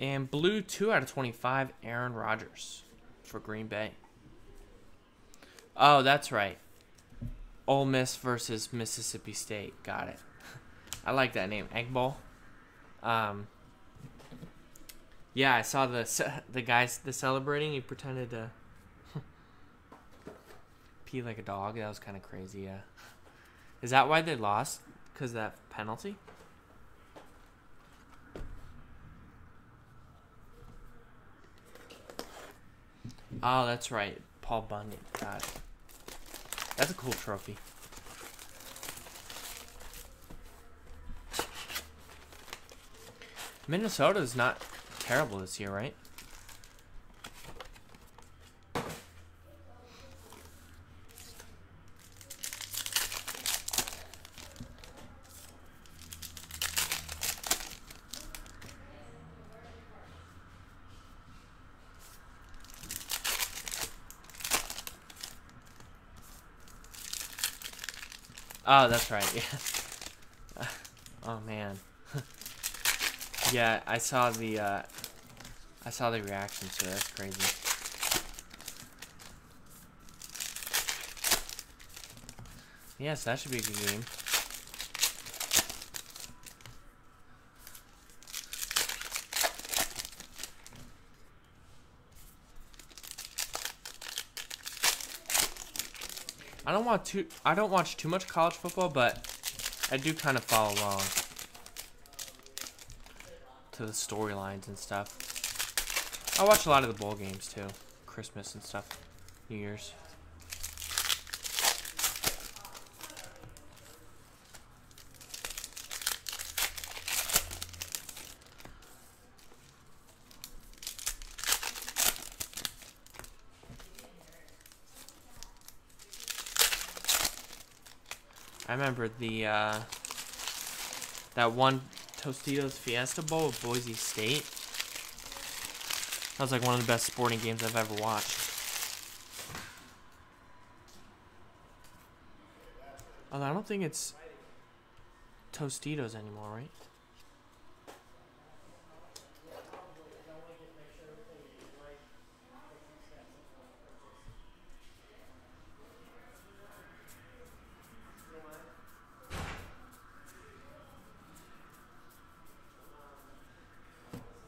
And blue, two out of twenty-five, Aaron Rodgers for Green Bay. Oh, that's right. Ole Miss versus Mississippi State. Got it. I like that name, Egg Bowl. Um, yeah, I saw the the guys the celebrating. He pretended to pee like a dog. That was kind of crazy. Yeah. Is that why they lost? Because of that penalty? Oh, that's right. Paul Bunyan. God. That's a cool trophy. Minnesota's not terrible this year, right? Oh, that's right. Yeah. Oh man. Yeah, I saw the uh, I saw the reaction to it. That's crazy. Yes, that should be a good game. I don't want to. I don't watch too much college football, but I do kind of follow along to the storylines and stuff. I watch a lot of the bowl games too, Christmas and stuff, New Year's. I remember the uh, that one Tostitos Fiesta Bowl of Boise State. That was like one of the best sporting games I've ever watched. Although I don't think it's Tostitos anymore, right?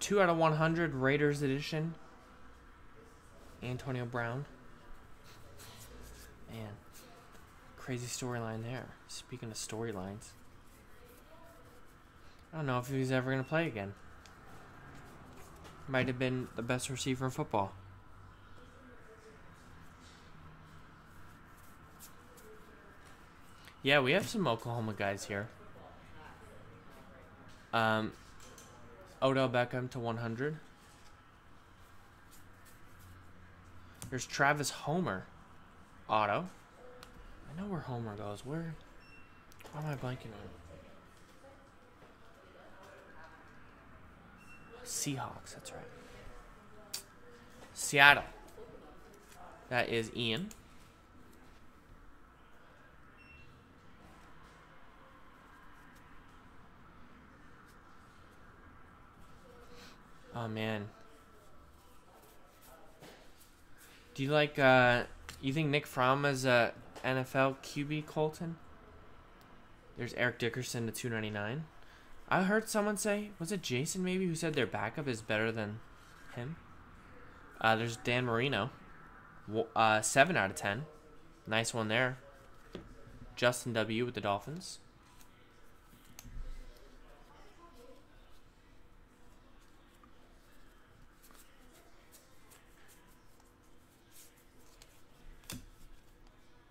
two out of one hundred, Raiders edition, Antonio Brown. Man, crazy storyline there. Speaking of storylines, I don't know if he's ever going to play again. Might have been the best receiver in football. Yeah, we have some Oklahoma guys here. Um, Odell Beckham to one hundred. There's Travis Homer. Auto. I know where Homer goes. Where, why am I blanking on? Seahawks, that's right. Seattle. That is Ian. Oh, man. Do you like, uh, you think Nick Fromm is a N F L Q B, Colton? There's Eric Dickerson to two ninety-nine. I heard someone say, was it Jason maybe, who said their backup is better than him? Uh, there's Dan Marino. Uh, seven out of ten. Nice one there. Justin W. with the Dolphins.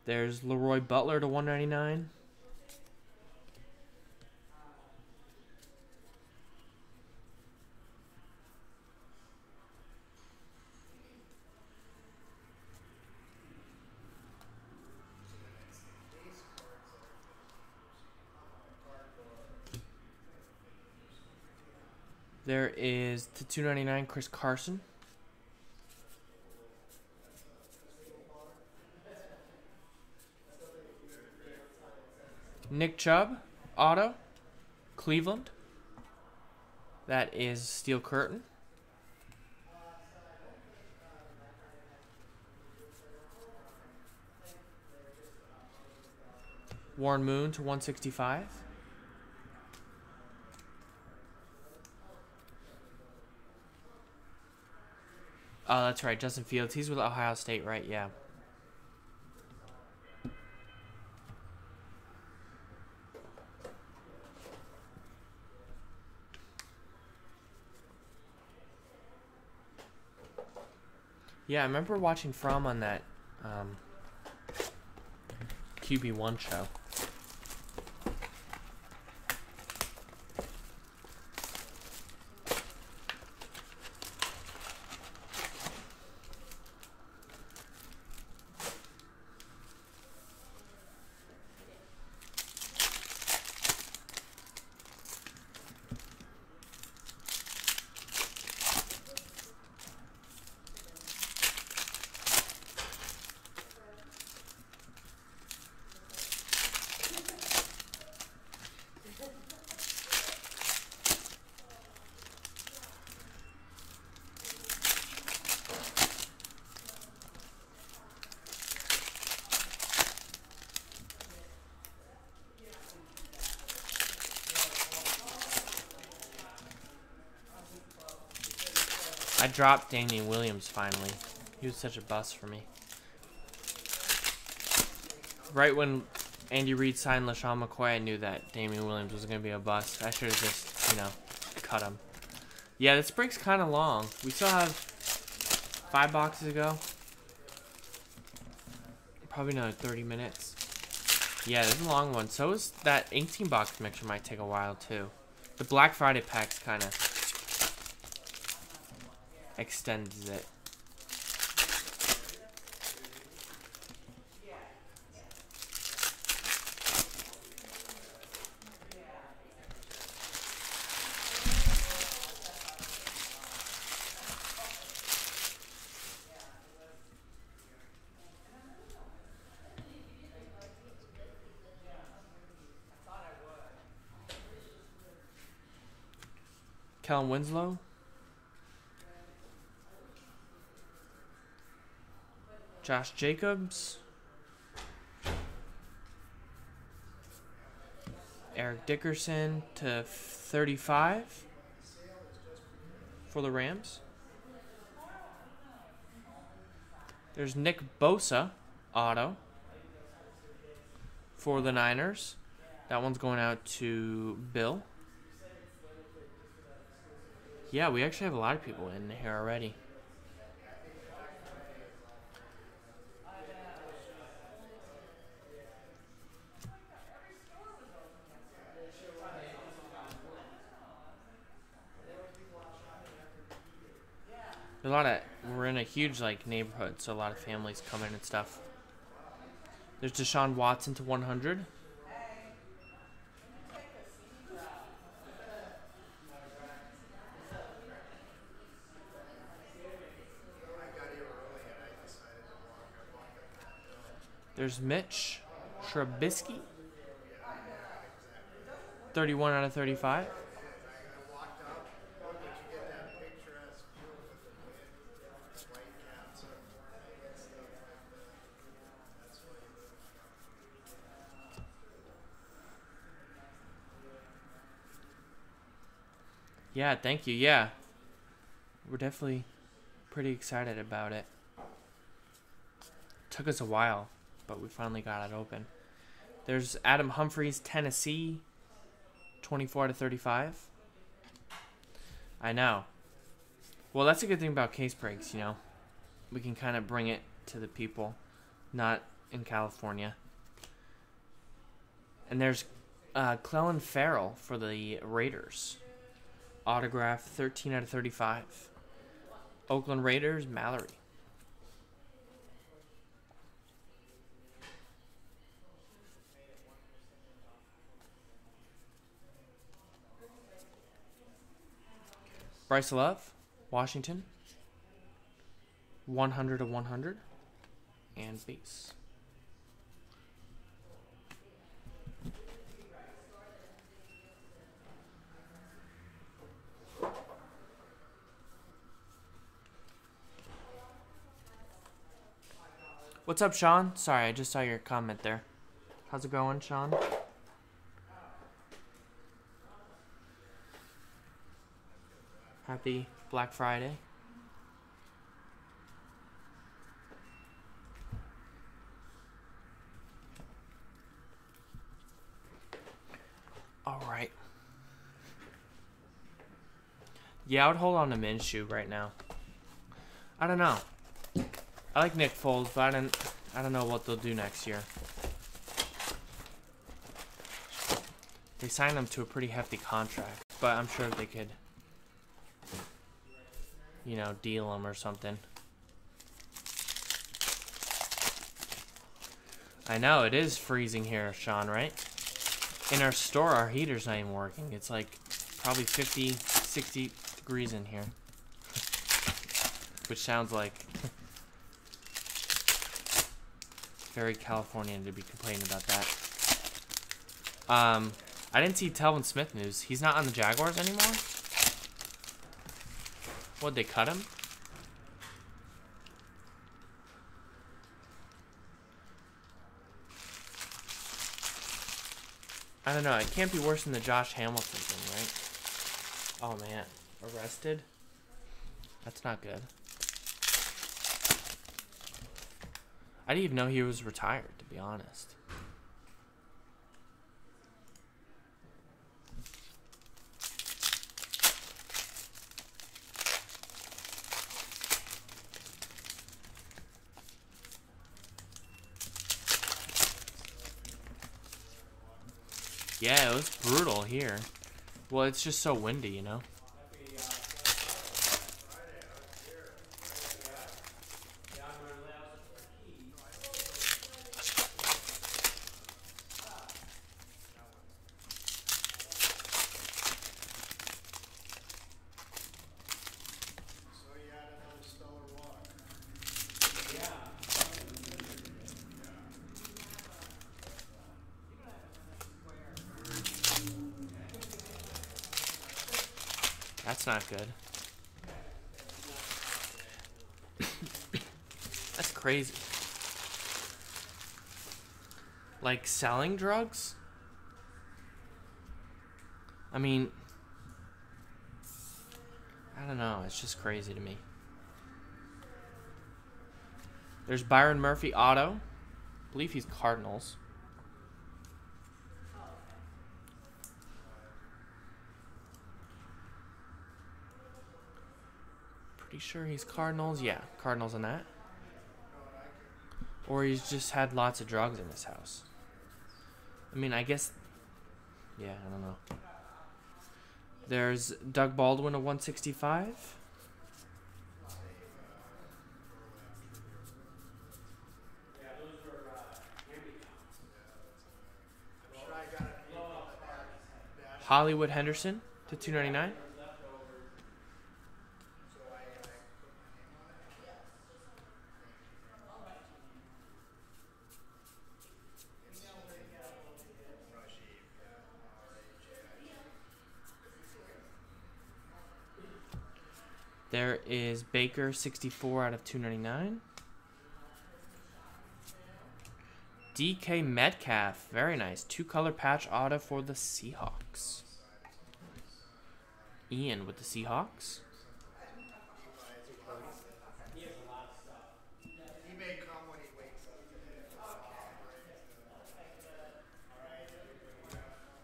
There's Leroy Butler to one ninety-nine. There is to two ninety-nine Chris Carson. Nick Chubb, auto, Cleveland. That is Steel Curtain. Warren Moon to one sixty-five. Oh, that's right, Justin Fields. He's with Ohio State, right? Yeah. Yeah, I remember watching Fromm on that um, Q B one show. I dropped Damian Williams finally. He was such a bust for me. Right when Andy Reid signed LeSean McCoy, I knew that Damian Williams was going to be a bust. I should have just, you know, cut him. Yeah, this break's kind of long. We still have five boxes to go. Probably another thirty minutes. Yeah, this is a long one. So is that eighteen box mixture might take a while, too. The Black Friday pack's kind of extends it. Kellen Winslow. Josh Jacobs, Eric Dickerson to thirty-five for the Rams. There's Nick Bosa, auto, for the Niners. That one's going out to Bill. Yeah, we actually have a lot of people in here already. lot of, we're in a huge like neighborhood, so a lot of families come in and stuff. There's Deshaun Watson to one hundred. There's Mitch Trubisky, thirty-one out of thirty-five. Yeah, thank you. Yeah, we're definitely pretty excited about it. Took us a while, but we finally got it open. There's Adam Humphries, Tennessee, twenty-four out of thirty-five. I know. Well, that's a good thing about case breaks, you know. We can kind of bring it to the people, not in California. And there's uh, Clellan Farrell for the Raiders. Autograph, thirteen out of thirty-five. Oakland Raiders, Mallory. Bryce Love, Washington, one hundred of one hundred, and base. What's up, Sean? Sorry, I just saw your comment there. How's it going, Sean? Happy Black Friday. All right. Yeah, I would hold on to Minshew right now. I don't know. I like Nick Foles, but I don't, I don't know what they'll do next year. They signed him to a pretty hefty contract, but I'm sure they could, you know, deal them or something. I know, it is freezing here, Sean, right? In our store, our heater's not even working. It's like probably fifty, sixty degrees in here. Which sounds like very Californian to be complaining about that. Um, I didn't see Telvin Smith news. He's not on the Jaguars anymore? What, they cut him? I don't know. It can't be worse than the Josh Hamilton thing, right? Oh, man. Arrested? That's not good. I didn't even know he was retired, to be honest. Yeah, it was brutal here. Well, it's just so windy, you know? That's not good. That's crazy. Like selling drugs? I mean, I don't know. It's just crazy to me. There's Byron Murphy auto. I believe he's Cardinals. Sure he's Cardinals. Yeah, Cardinals on that. Or he's just had lots of drugs in his house. I mean, I guess, yeah, I don't know. There's Doug Baldwin, a one sixty-five. Hollywood Henderson to two ninety-nine. There is Baker, sixty-four out of two ninety-nine. D K Metcalf, very nice. Two-color patch auto for the Seahawks. Ian with the Seahawks.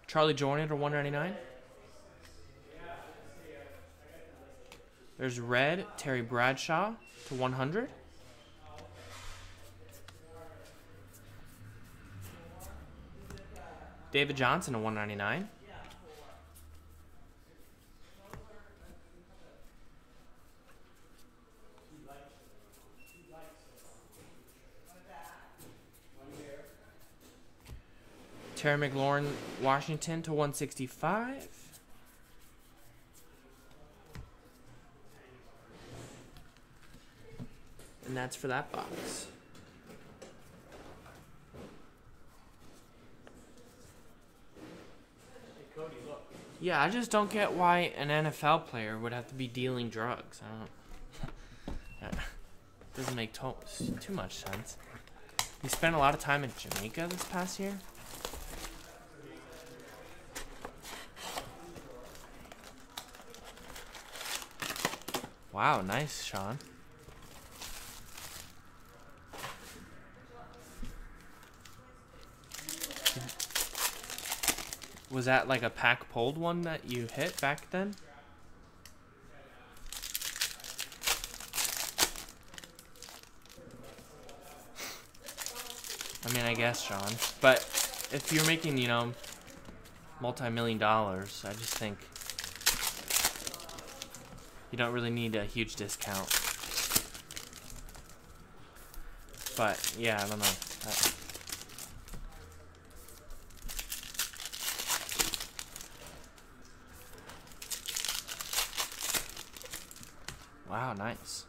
Charlie Jordan to one ninety-nine. There's red, Terry Bradshaw to one hundred. David Johnson to one ninety-nine. Terry McLaurin, Washington to one sixty-five. And that's for that box. Yeah, I just don't get why an N F L player would have to be dealing drugs. I don't. That doesn't make to too much sense. He spent a lot of time in Jamaica this past year. Wow, nice, Sean. Was that like a pack pulled one that you hit back then? I mean, I guess, Sean. But if you're making, you know, multi-million dollars, I just think you don't really need a huge discount. But, yeah, I don't know. I Wow, nice.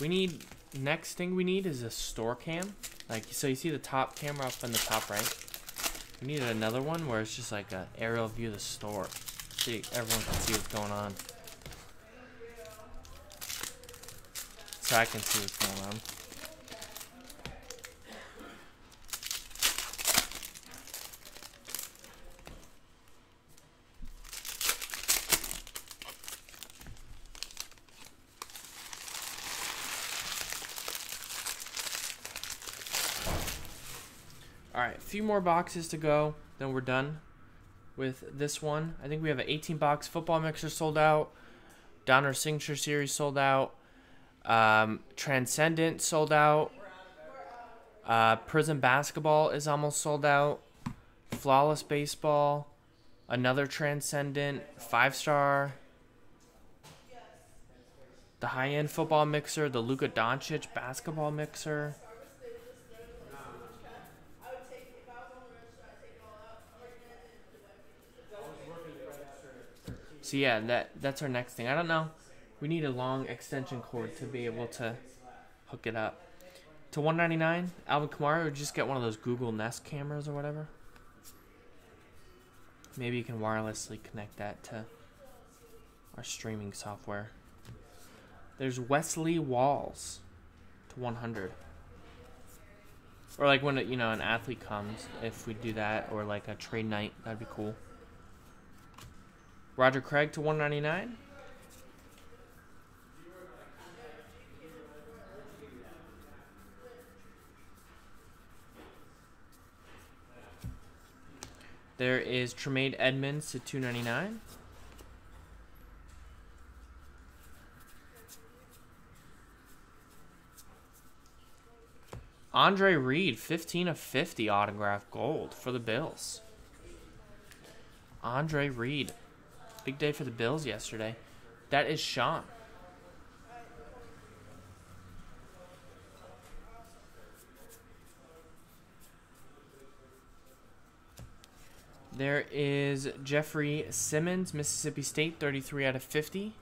We need, next thing we need is a store cam. Like, so you see the top camera up on the top right? We need another one where it's just like an aerial view of the store. So everyone can see what's going on. So I can see what's going on. Alright, a few more boxes to go, then we're done with this one. I think we have an eighteen box football mixer sold out. Donner Signature Series sold out. Um, Transcendent sold out. Uh, Prism Basketball is almost sold out. Flawless Baseball. Another Transcendent. Five Star. The high-end football mixer. The Luka Doncic basketball mixer. So yeah, that that's our next thing. I don't know. We need a long extension cord to be able to hook it up. To one ninety-nine, Alvin Kamara would just get one of those Google Nest cameras or whatever. Maybe you can wirelessly connect that to our streaming software. There's Wesley Walls to one hundred. Or like when, you know, an athlete comes, if we do that, or like a trade night, that'd be cool. Roger Craig to one ninety-nine. There is Tremaine Edmonds to two ninety-nine. Andre Reed, fifteen of fifty autograph gold for the Bills. Andre Reed. Big day for the Bills yesterday. That is Sean. There is Jeffrey Simmons, Mississippi State, thirty-three out of fifty.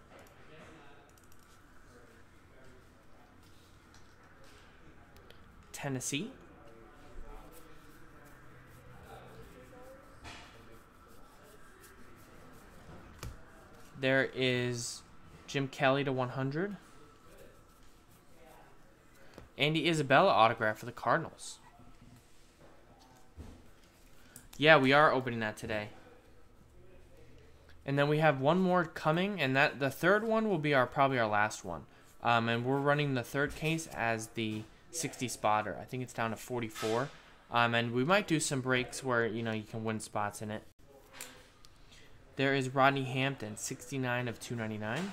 Tennessee. There is Jim Kelly to one hundred. Andy Isabella autograph for the Cardinals. Yeah, we are opening that today. And then we have one more coming, and that the third one will be our probably our last one. Um, and we're running the third case as the sixty spotter. I think it's down to forty-four. Um, and we might do some breaks where, you know, you can win spots in it. There is Rodney Hampton, sixty-nine of two ninety-nine.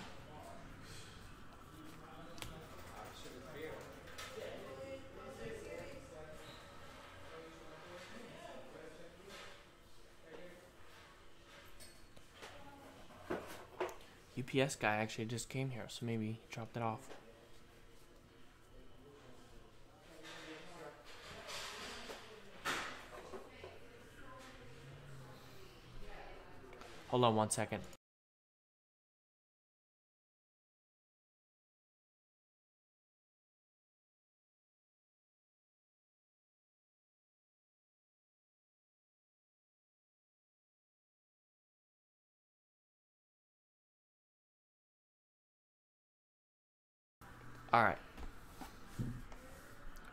U P S guy actually just came here, so maybe he dropped it off. Hold on one second. All right.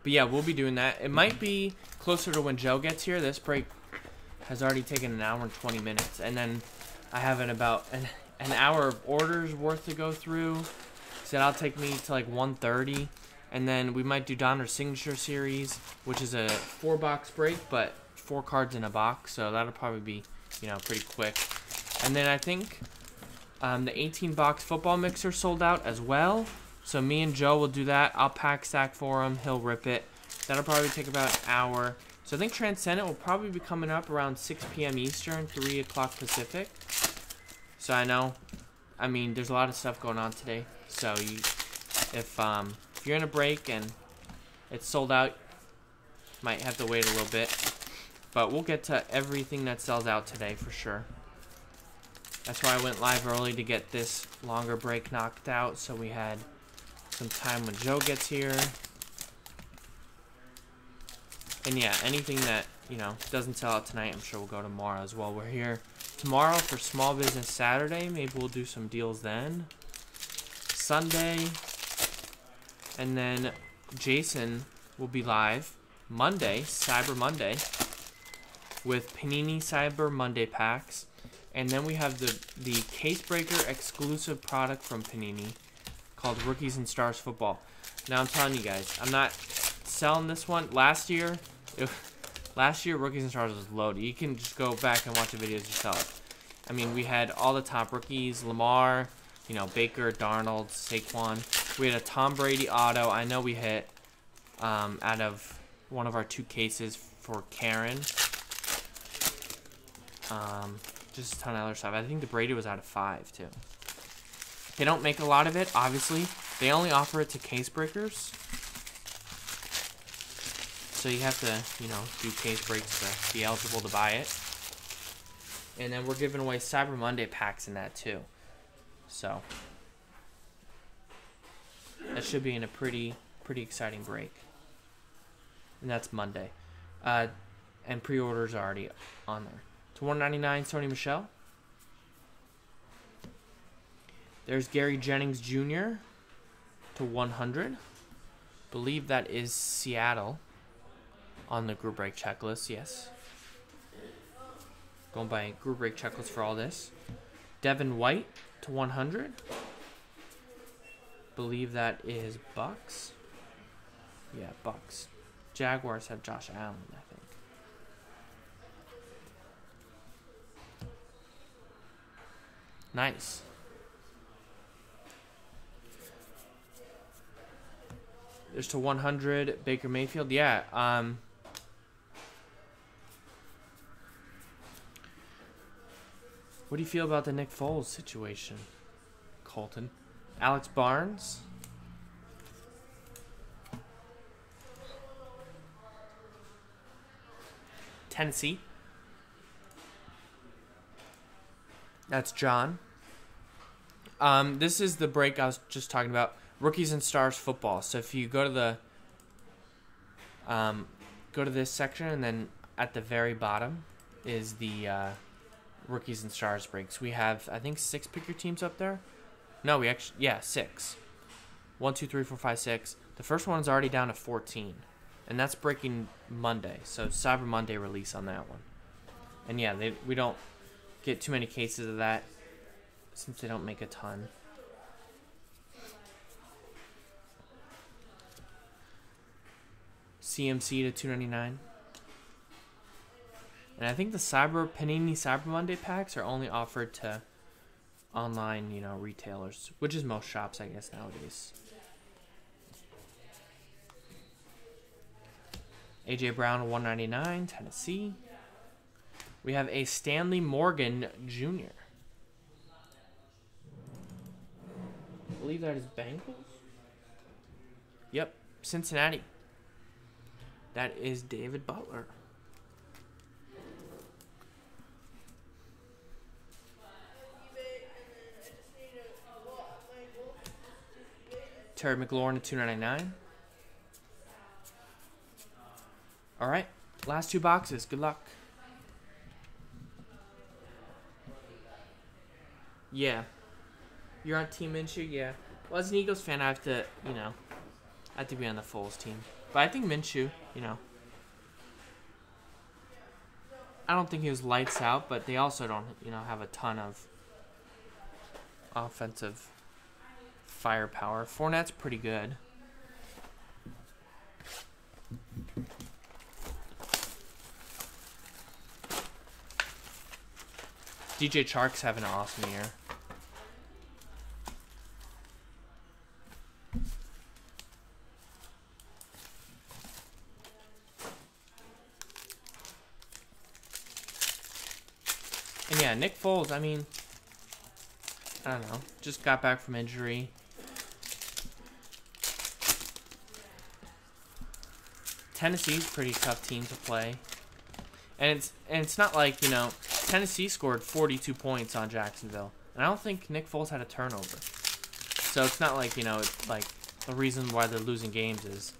But yeah, we'll be doing that. It might be closer to when Joe gets here. This break has already taken an hour and twenty minutes. And then I have an about an, an hour of orders worth to go through. So that'll take me to like one thirty. And then we might do Donner Signature Series, which is a four-box break, but four cards in a box. So that'll probably be, you know, pretty quick. And then I think um, the eighteen box football mixer sold out as well. So me and Joe will do that. I'll pack stack for him. He'll rip it. That'll probably take about an hour. So I think Transcendent will probably be coming up around six p m Eastern, three o'clock Pacific. So I know, I mean, there's a lot of stuff going on today. So you, if, um, if you're in a break and it's sold out, might have to wait a little bit. But we'll get to everything that sells out today for sure. That's why I went live early to get this longer break knocked out. So we had some time when Joe gets here. And yeah, anything that, you know, doesn't sell out tonight, I'm sure we'll go tomorrow as well. We're here tomorrow for Small Business Saturday. Maybe we'll do some deals then. Sunday. And then Jason will be live Monday, Cyber Monday, with Panini Cyber Monday packs. And then we have the, the Case Breaker exclusive product from Panini, called Rookies and Stars Football. Now I'm telling you guys, I'm not selling this one. Last year, it, last year Rookies and Stars was loaded. You can just go back and watch the videos yourself. I mean, we had all the top rookies: Lamar, you know, Baker, Darnold, Saquon. We had a Tom Brady auto. I know we hit um, out of one of our two cases for Karen. Um, just a ton of other stuff. I think the Brady was out of five too. They don't make a lot of it, obviously. They only offer it to case breakers. So you have to, you know, do case breaks to be eligible to buy it. And then we're giving away Cyber Monday packs in that too. So that should be in a pretty, pretty exciting break. And that's Monday. Uh, and pre-orders are already on there. To one ninety-nine, Sony Michelle. There's Gary Jennings Junior to one hundred. Believe that is Seattle on the group break checklist, yes. Going by group break checklist for all this. Devin White to one hundred. Believe that is Bucks. Yeah, Bucks. Jaguars have Josh Allen, I think. Nice. There's to one hundred, Baker Mayfield. Yeah, um, What do you feel about the Nick Foles situation, Colton? Alex Barnes? Tennessee. That's John. Um, this is the break I was just talking about. Rookies and Stars football. So if you go to the um, go to this section, and then at the very bottom is the uh, Rookies and Stars breaks. We have, I think, six pick your teams up there. No, we actually, yeah, six. One, two, three, four, five, six. The first one's already down to fourteen, and that's breaking Monday. So Cyber Monday release on that one. And yeah, they, we don't get too many cases of that since they don't make a ton. C M C to two ninety-nine. And I think the Cyber Panini Cyber Monday packs are only offered to online, you know, retailers, which is most shops, I guess, nowadays. A J Brown, one ninety-nine, Tennessee. We have a Stanley Morgan Junior I believe that is Bengals. Yep, Cincinnati. That is David Butler. Terry McLaurin at two ninety-nine. All right, last two boxes. Good luck. Yeah, you're on Team Minshew. Yeah, well, as an Eagles fan, I have to, you know, I have to be on the Foles team. But I think Minshew, you know, I don't think he was lights out, but they also don't, you know, have a ton of offensive firepower. Fournette's pretty good. D J Chark's having an awesome year. And yeah, Nick Foles, I mean, I don't know, just got back from injury. Tennessee's a pretty tough team to play. And it's and it's not like, you know, Tennessee scored forty-two points on Jacksonville. And I don't think Nick Foles had a turnover. So it's not like, you know, it's like the reason why they're losing games is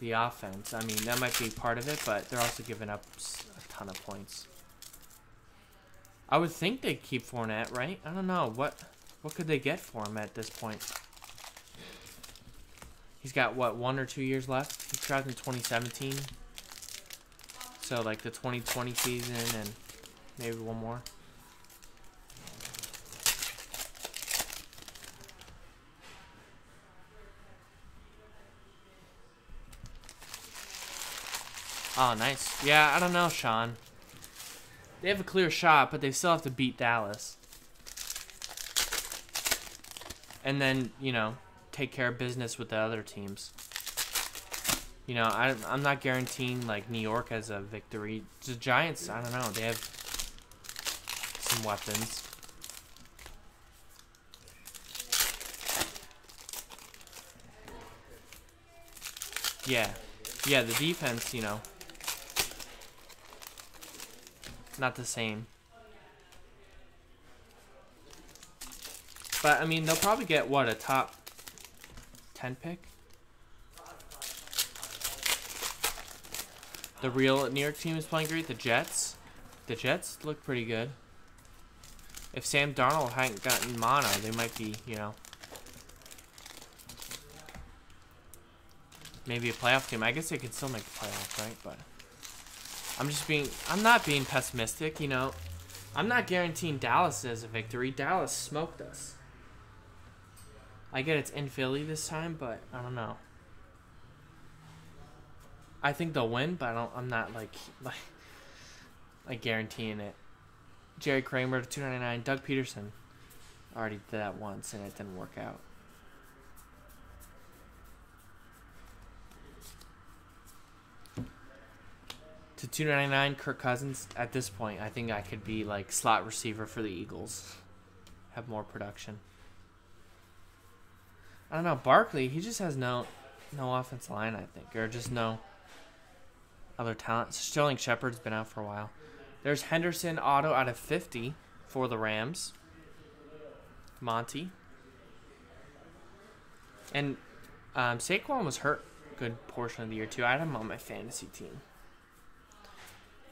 the offense. I mean, that might be part of it, but they're also giving up a ton of points. I would think they'd keep Fournette, right? I don't know. What what could they get for him at this point? He's got, what, one or two years left? He tried in twenty seventeen. So, like, the twenty twenty season and maybe one more. Oh, nice. Yeah, I don't know, Sean. They have a clear shot, but they still have to beat Dallas. And then, you know, take care of business with the other teams. You know, I, I'm not guaranteeing, like, New York has a victory. The Giants, I don't know, they have some weapons. Yeah. Yeah, the defense, you know, not the same. But, I mean, they'll probably get, what, a top ten pick? The real New York team is playing great. The Jets. The Jets look pretty good. If Sam Darnold hadn't gotten mono, they might be, you know, maybe a playoff team. I guess they could still make the playoffs, right? But I'm just being, I'm not being pessimistic, you know. I'm not guaranteeing Dallas as a victory. Dallas smoked us. I get it's in Philly this time, but I don't know. I think they'll win, but I don't, I'm not like, like, like guaranteeing it. Jerry Kramer to two ninety-nine. Doug Peterson already did that once, and it didn't work out. to two ninety-nine Kirk Cousins. At this point, I think I could be like slot receiver for the Eagles. Have more production. I don't know. Barkley, he just has no no offensive line, I think. Or just no other talent. Sterling Shepard's been out for a while. There's Henderson auto out of fifty for the Rams. Monty. And um, Saquon was hurt a good portion of the year, too. I had him on my fantasy team.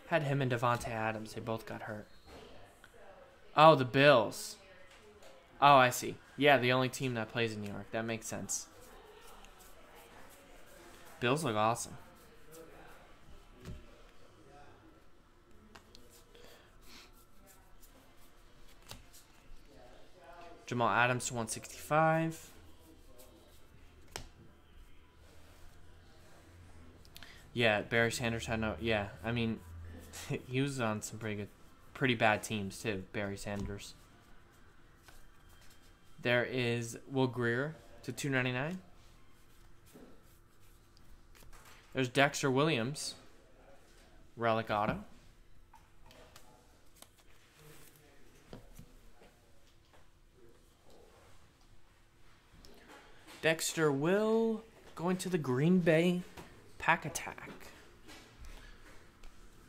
Had him and Devontae Adams. They both got hurt. Oh, the Bills. Oh, I see. Yeah, the only team that plays in New York. That makes sense. Bills look awesome. Jamal Adams to one sixty-five. Yeah, Barry Sanders had no... Yeah, I mean... He was on some pretty good, pretty bad teams too, Barry Sanders. There is Will Greer to two ninety-nine. There's Dexter Williams, relic auto. Dexter Will going to the Green Bay Pack Attack.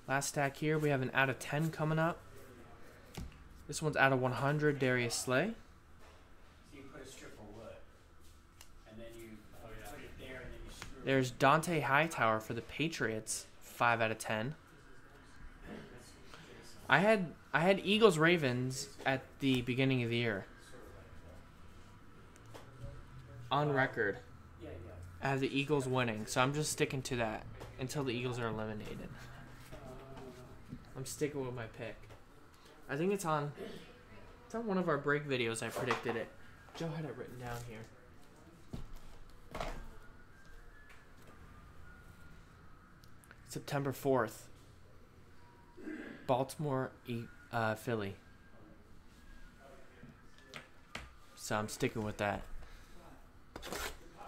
Last stack here, we have an out of ten coming up. This one's out of one hundred, Darius Slay. So you put a strip of wood, and then you put it there, and then you screw it. There's Dante Hightower for the Patriots, five out of ten. I had I had Eagles Ravens at the beginning of the year. On record, I have the Eagles winning, so I'm just sticking to that until the Eagles are eliminated. I'm sticking with my pick. I think it's on it's on one of our break videos. I predicted it. Joe had it written down here. September fourth. Baltimore, uh, Philly. So I'm sticking with that.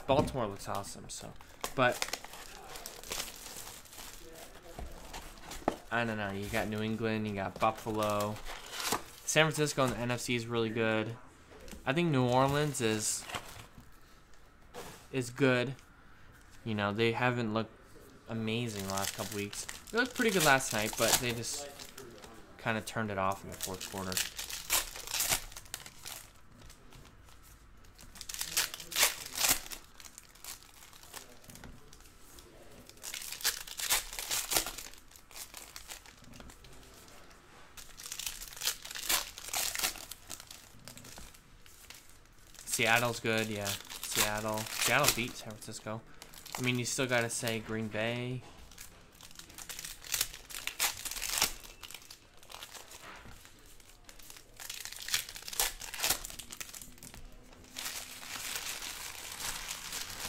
Baltimore looks awesome, so. But... I don't know. You got New England. You got Buffalo. San Francisco in the N F C is really good. I think New Orleans is is good. You know, they haven't looked amazing the last couple weeks. They looked pretty good last night, but they just kind of turned it off in the fourth quarter. Seattle's good, yeah. Seattle. Seattle beat San Francisco. I mean, you still got to say Green Bay.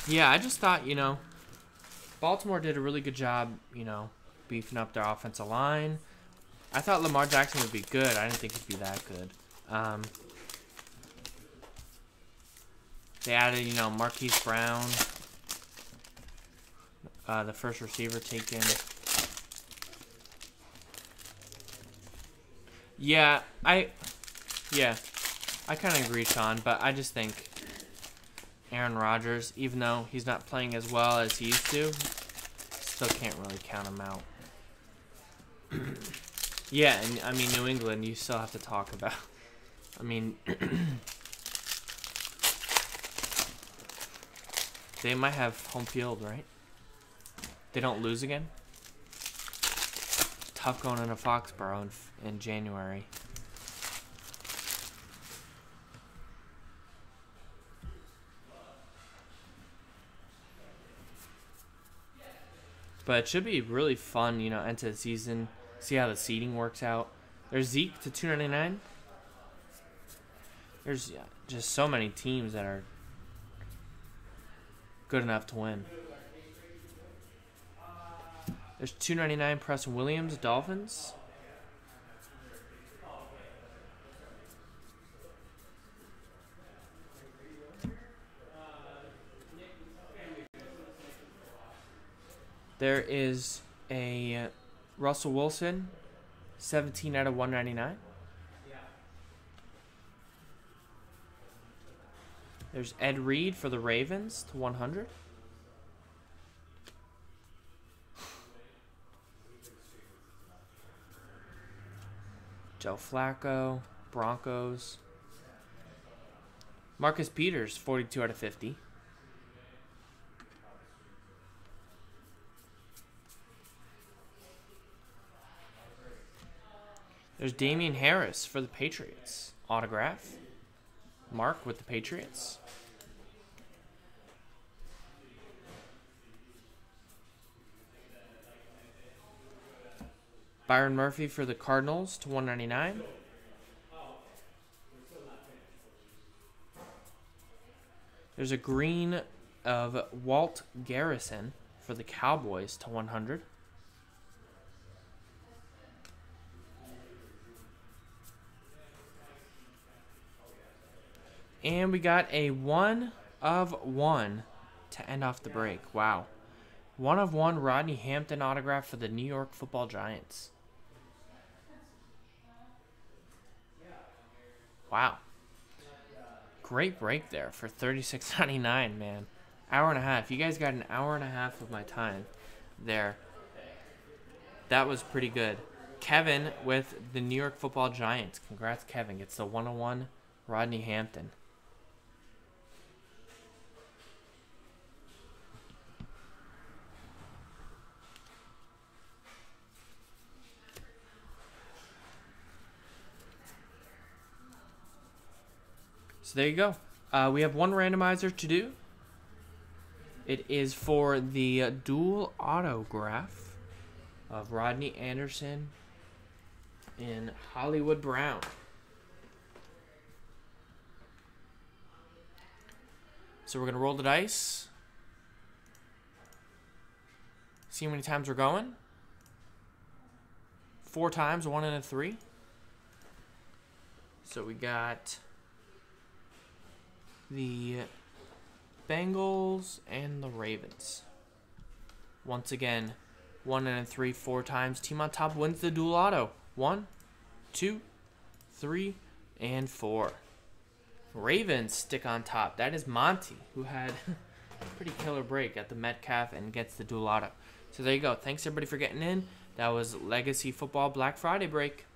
Yeah, I just thought, you know, Baltimore did a really good job, you know, beefing up their offensive line. I thought Lamar Jackson would be good. I didn't think he'd be that good. Um... They added, you know, Marquise Brown, uh, the first receiver taken. Yeah, I, yeah, I kind of agree, Sean, but I just think Aaron Rodgers, even though he's not playing as well as he used to, still can't really count him out. Yeah, and I mean, New England, you still have to talk about. I mean... They might have home field, right? They don't lose again? It's tough going into Foxborough in, in January. But it should be really fun, you know, end to the season. See how the seeding works out. There's Zeke to two ninety-nine. There's just so many teams that are good enough to win. There's two ninety-nine Preston Williams, Dolphins. There is a Russell Wilson, seventeen out of one ninety-nine. There's Ed Reed for the Ravens to one hundred. Joe Flacco, Broncos. Marcus Peters, forty-two out of fifty. There's Damian Harris for the Patriots. Autograph. Mark with the Patriots. Byron Murphy for the Cardinals to one ninety-nine. There's a green of Walt Garrison for the Cowboys to one hundred. And we got a one of one to end off the break. Wow. One of one Rodney Hampton autograph for the New York Football Giants. Wow. Great break there for thirty-six ninety-nine, man. Hour and a half. You guys got an hour and a half of my time there. That was pretty good. Kevin with the New York Football Giants. Congrats, Kevin. Gets the one of one Rodney Hampton. So there you go. Uh, we have one randomizer to do. It is for the dual autograph of Rodney Anderson and Hollywood Brown. So we're going to roll the dice. See how many times we're going. Four times, one and a three. So we got the Bengals and the Ravens. Once again, one and a three, four times. Team on top wins the dual auto. One, two, three, and four. Ravens stick on top. That is Monty, who had a pretty killer break at the Metcalf and gets the dual auto. So there you go. Thanks, everybody, for getting in. That was Legacy Football Black Friday break.